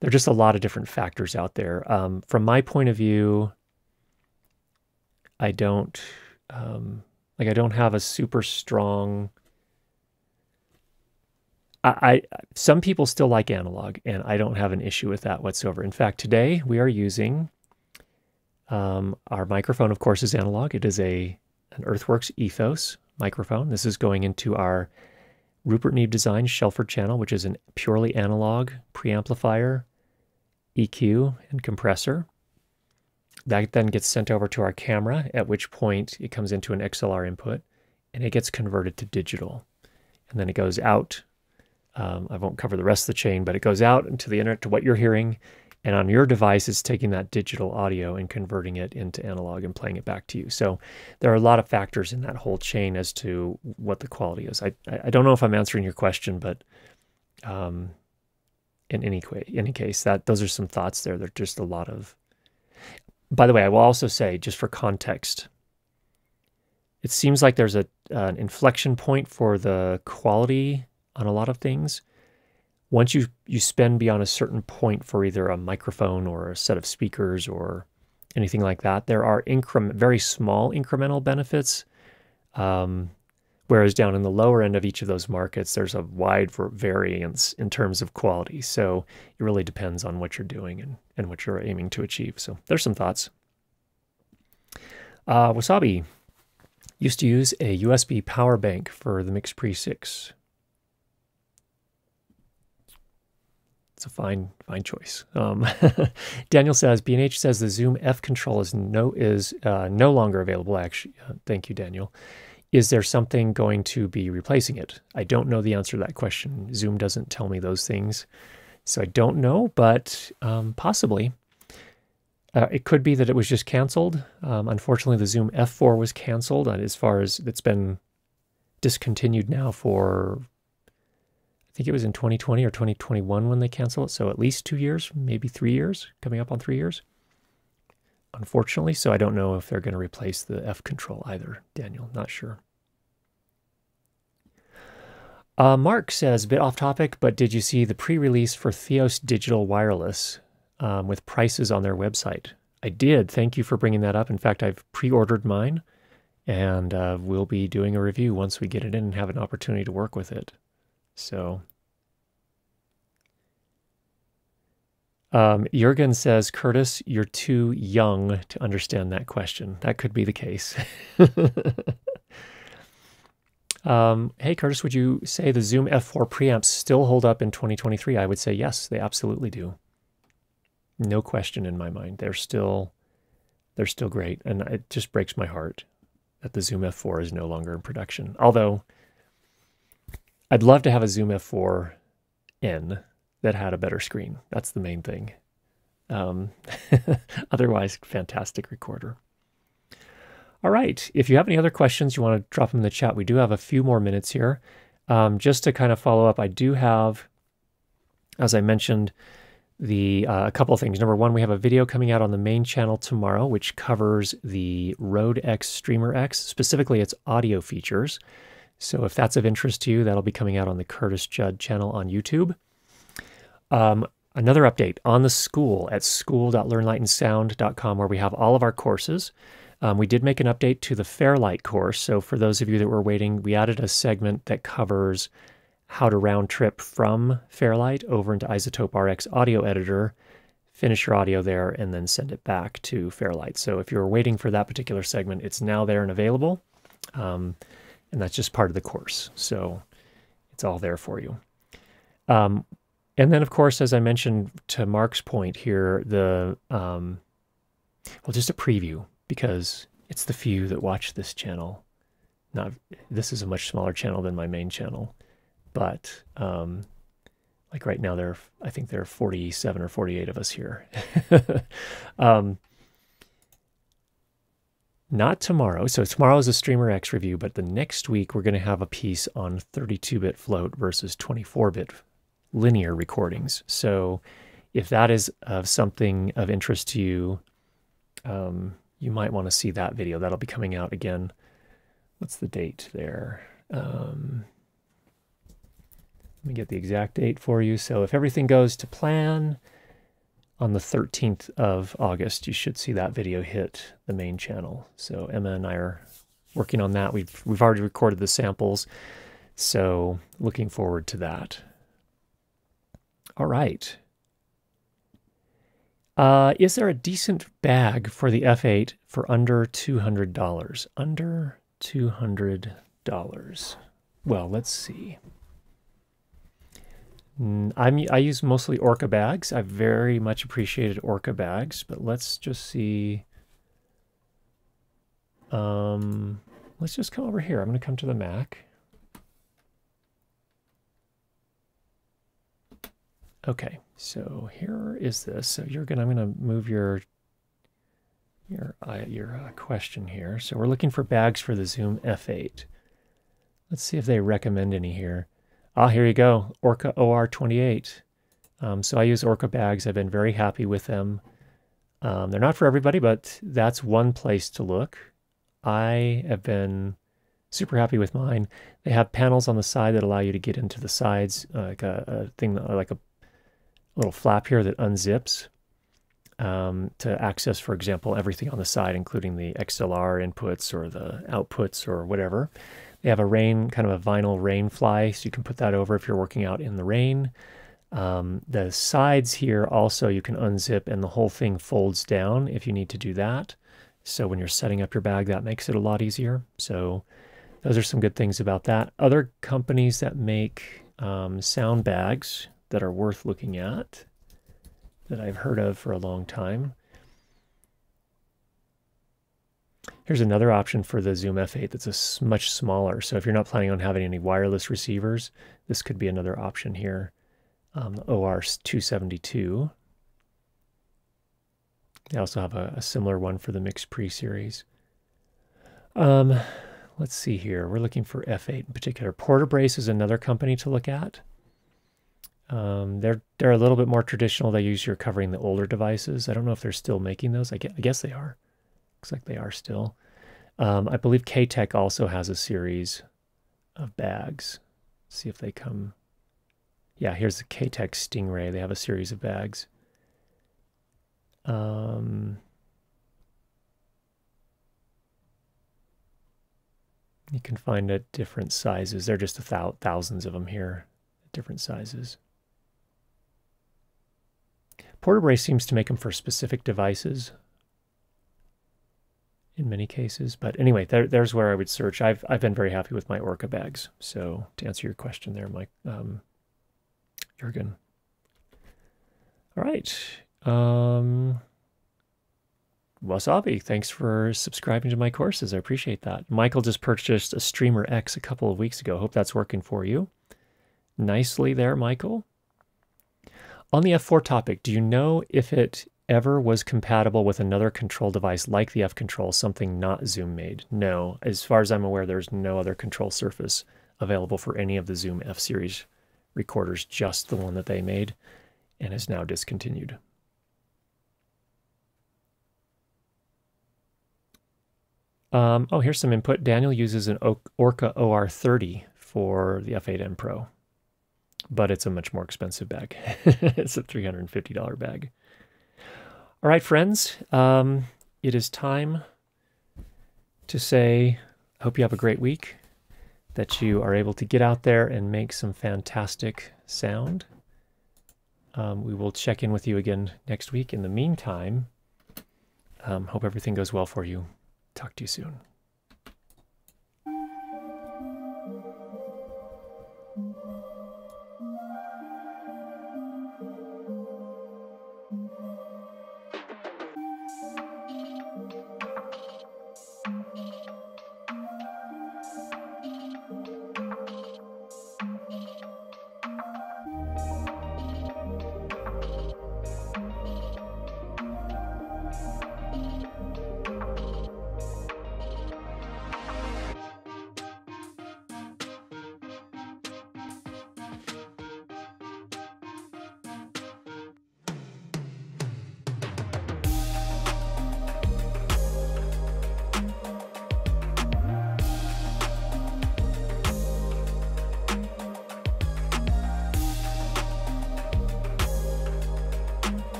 There are just a lot of different factors out there. Um, from my point of view, I don't um, like. I don't have a super strong. I, I some people still like analog, and I don't have an issue with that whatsoever. In fact, today we are using um, our microphone. Of course, is analog. It is a an Earthworks Ethos microphone. This is going into our Rupert Neve Design Shelford channel, which is a purely analog preamplifier, E Q, and compressor. That then gets sent over to our camera, at which point it comes into an X L R input, and it gets converted to digital. And then it goes out. Um, I won't cover the rest of the chain, but it goes out into the internet to what you're hearing, and on your device, it's taking that digital audio and converting it into analog and playing it back to you. So there are a lot of factors in that whole chain as to what the quality is. I, I don't know if I'm answering your question, but um, in any, way, any case, that those are some thoughts there. There's just a lot of... By the way, I will also say, just for context, it seems like there's a, an inflection point for the quality on a lot of things. Once you, you spend beyond a certain point for either a microphone or a set of speakers or anything like that, there are increment, very small incremental benefits. Um, whereas down in the lower end of each of those markets, there's a wide variance in terms of quality. So it really depends on what you're doing and, and what you're aiming to achieve. So there's some thoughts. Uh, Wasabi used to use a U S B power bank for the MixPre six. It's a fine, fine choice. Um, Daniel says, B and H says the Zoom F control is no is uh, no longer available. Actually, uh, thank you, Daniel. Is there something going to be replacing it? I don't know the answer to that question. Zoom doesn't tell me those things, so I don't know. But um, possibly, uh, it could be that it was just canceled. Um, unfortunately, the Zoom F four was canceled, and as far as it's been discontinued now for. think it was in twenty twenty or twenty twenty-one when they canceled it. So at least two years, maybe three years, coming up on three years, unfortunately. So I don't know if they're going to replace the F control either, Daniel. Not sure. Uh, Mark says, a bit off topic, but did you see the pre-release for Theos Digital Wireless um, with prices on their website? I did. Thank you for bringing that up. In fact, I've pre-ordered mine, and uh, we'll be doing a review once we get it in and have an opportunity to work with it. So, um, Juergen says, Curtis, you're too young to understand that question. That could be the case. Um, hey, Curtis, would you say the Zoom F four preamps still hold up in twenty twenty-three? I would say yes, they absolutely do. No question in my mind. They're still, they're still great. And it just breaks my heart that the Zoom F four is no longer in production. Although I'd love to have a Zoom F four N that had a better screen. That's the main thing. Um, otherwise, fantastic recorder. All right, if you have any other questions, you want to drop them in the chat. We do have a few more minutes here. Um, just to kind of follow up, I do have, as I mentioned, the uh, a couple of things. Number one, we have a video coming out on the main channel tomorrow, which covers the Rode X Streamer X, specifically its audio features. So if that's of interest to you, that'll be coming out on the Curtis Judd channel on YouTube. Um, another update on the school at school dot learn light and sound dot com, where we have all of our courses. Um, we did make an update to the Fairlight course. So for those of you that were waiting, we added a segment that covers how to round trip from Fairlight over into Isotope R X Audio Editor, finish your audio there, and then send it back to Fairlight. So if you were waiting for that particular segment, it's now there and available. Um, and that's just part of the course. So it's all there for you. Um, and then, of course, as I mentioned to Mark's point here, the, um, well, just a preview, because it's the few that watch this channel. Not, this is a much smaller channel than my main channel, but um, like right now, there are, I think there are forty-seven or forty-eight of us here. um, not tomorrow, so tomorrow is a Streamer X review, but the next week we're gonna have a piece on thirty-two bit float versus twenty-four bit linear recordings. So if that is of something of interest to you, um, you might want to see that video. That'll be coming out again. What's the date there? Um, let me get the exact date for you. So if everything goes to plan, on the thirteenth of August, you should see that video hit the main channel. So Emma and I are working on that. We've, we've already recorded the samples, so looking forward to that. All right. Uh, is there a decent bag for the F eight for under two hundred dollars? Under two hundred dollars. Well, let's see. I'm, I use mostly Orca bags. I've very much appreciated Orca bags, but let's just see. Um, let's just come over here. I'm going to come to the Mac. Okay, so here is this. So you're gonna, I'm gonna move your your uh, your uh, question here. So we're looking for bags for the Zoom F eight. Let's see if they recommend any here. Ah, here you go, Orca O R twenty-eight. Um, so I use Orca bags. I've been very happy with them. Um, they're not for everybody, but that's one place to look. I have been super happy with mine. They have panels on the side that allow you to get into the sides, uh, like a, a thing like a little flap here that unzips um, to access, for example, everything on the side, including the X L R inputs or the outputs or whatever. They have a rain, kind of a vinyl rain fly, so you can put that over if you're working out in the rain. Um, the sides here also you can unzip, and the whole thing folds down if you need to do that. So when you're setting up your bag, that makes it a lot easier. So those are some good things about that. Other companies that make um, sound bags that are worth looking at, that I've heard of for a long time. Here's another option for the Zoom F eight that's a much smaller. So if you're not planning on having any wireless receivers, this could be another option here. Um, O R two seventy-two. They also have a, a similar one for the MixPre series. Um, let's see here. We're looking for F eight in particular. Portabrace is another company to look at. Um, they're they're a little bit more traditional. They usually are covering the older devices. I don't know if they're still making those. I guess, I guess they are. Looks like they are still. Um, I believe K-Tech also has a series of bags. Let's see if they come. Yeah, here's the K-Tech Stingray. They have a series of bags. Um, you can find at different sizes. There are just a thou thousands of them here, different sizes. Portabray seems to make them for specific devices in many cases, but anyway, there, there's where I would search. I've, I've been very happy with my Orca bags. So to answer your question there, Mike, um, Juergen. All right. Um, Wasabi, thanks for subscribing to my courses. I appreciate that. Michael just purchased a Streamer X a couple of weeks ago. Hope that's working for you nicely there, Michael. On the F four topic, do you know if it ever was compatible with another control device like the F Control, something not Zoom made? No. As far as I'm aware, there's no other control surface available for any of the Zoom F series recorders, just the one that they made and is now discontinued. Um, oh, here's some input. Daniel uses an Orca O R thirty for the F eight N Pro, but it's a much more expensive bag. It's a three hundred fifty dollar bag. All right, friends, um, it is time to say, I hope you have a great week, that you are able to get out there and make some fantastic sound. Um, we will check in with you again next week. In the meantime, um, hope everything goes well for you. Talk to you soon.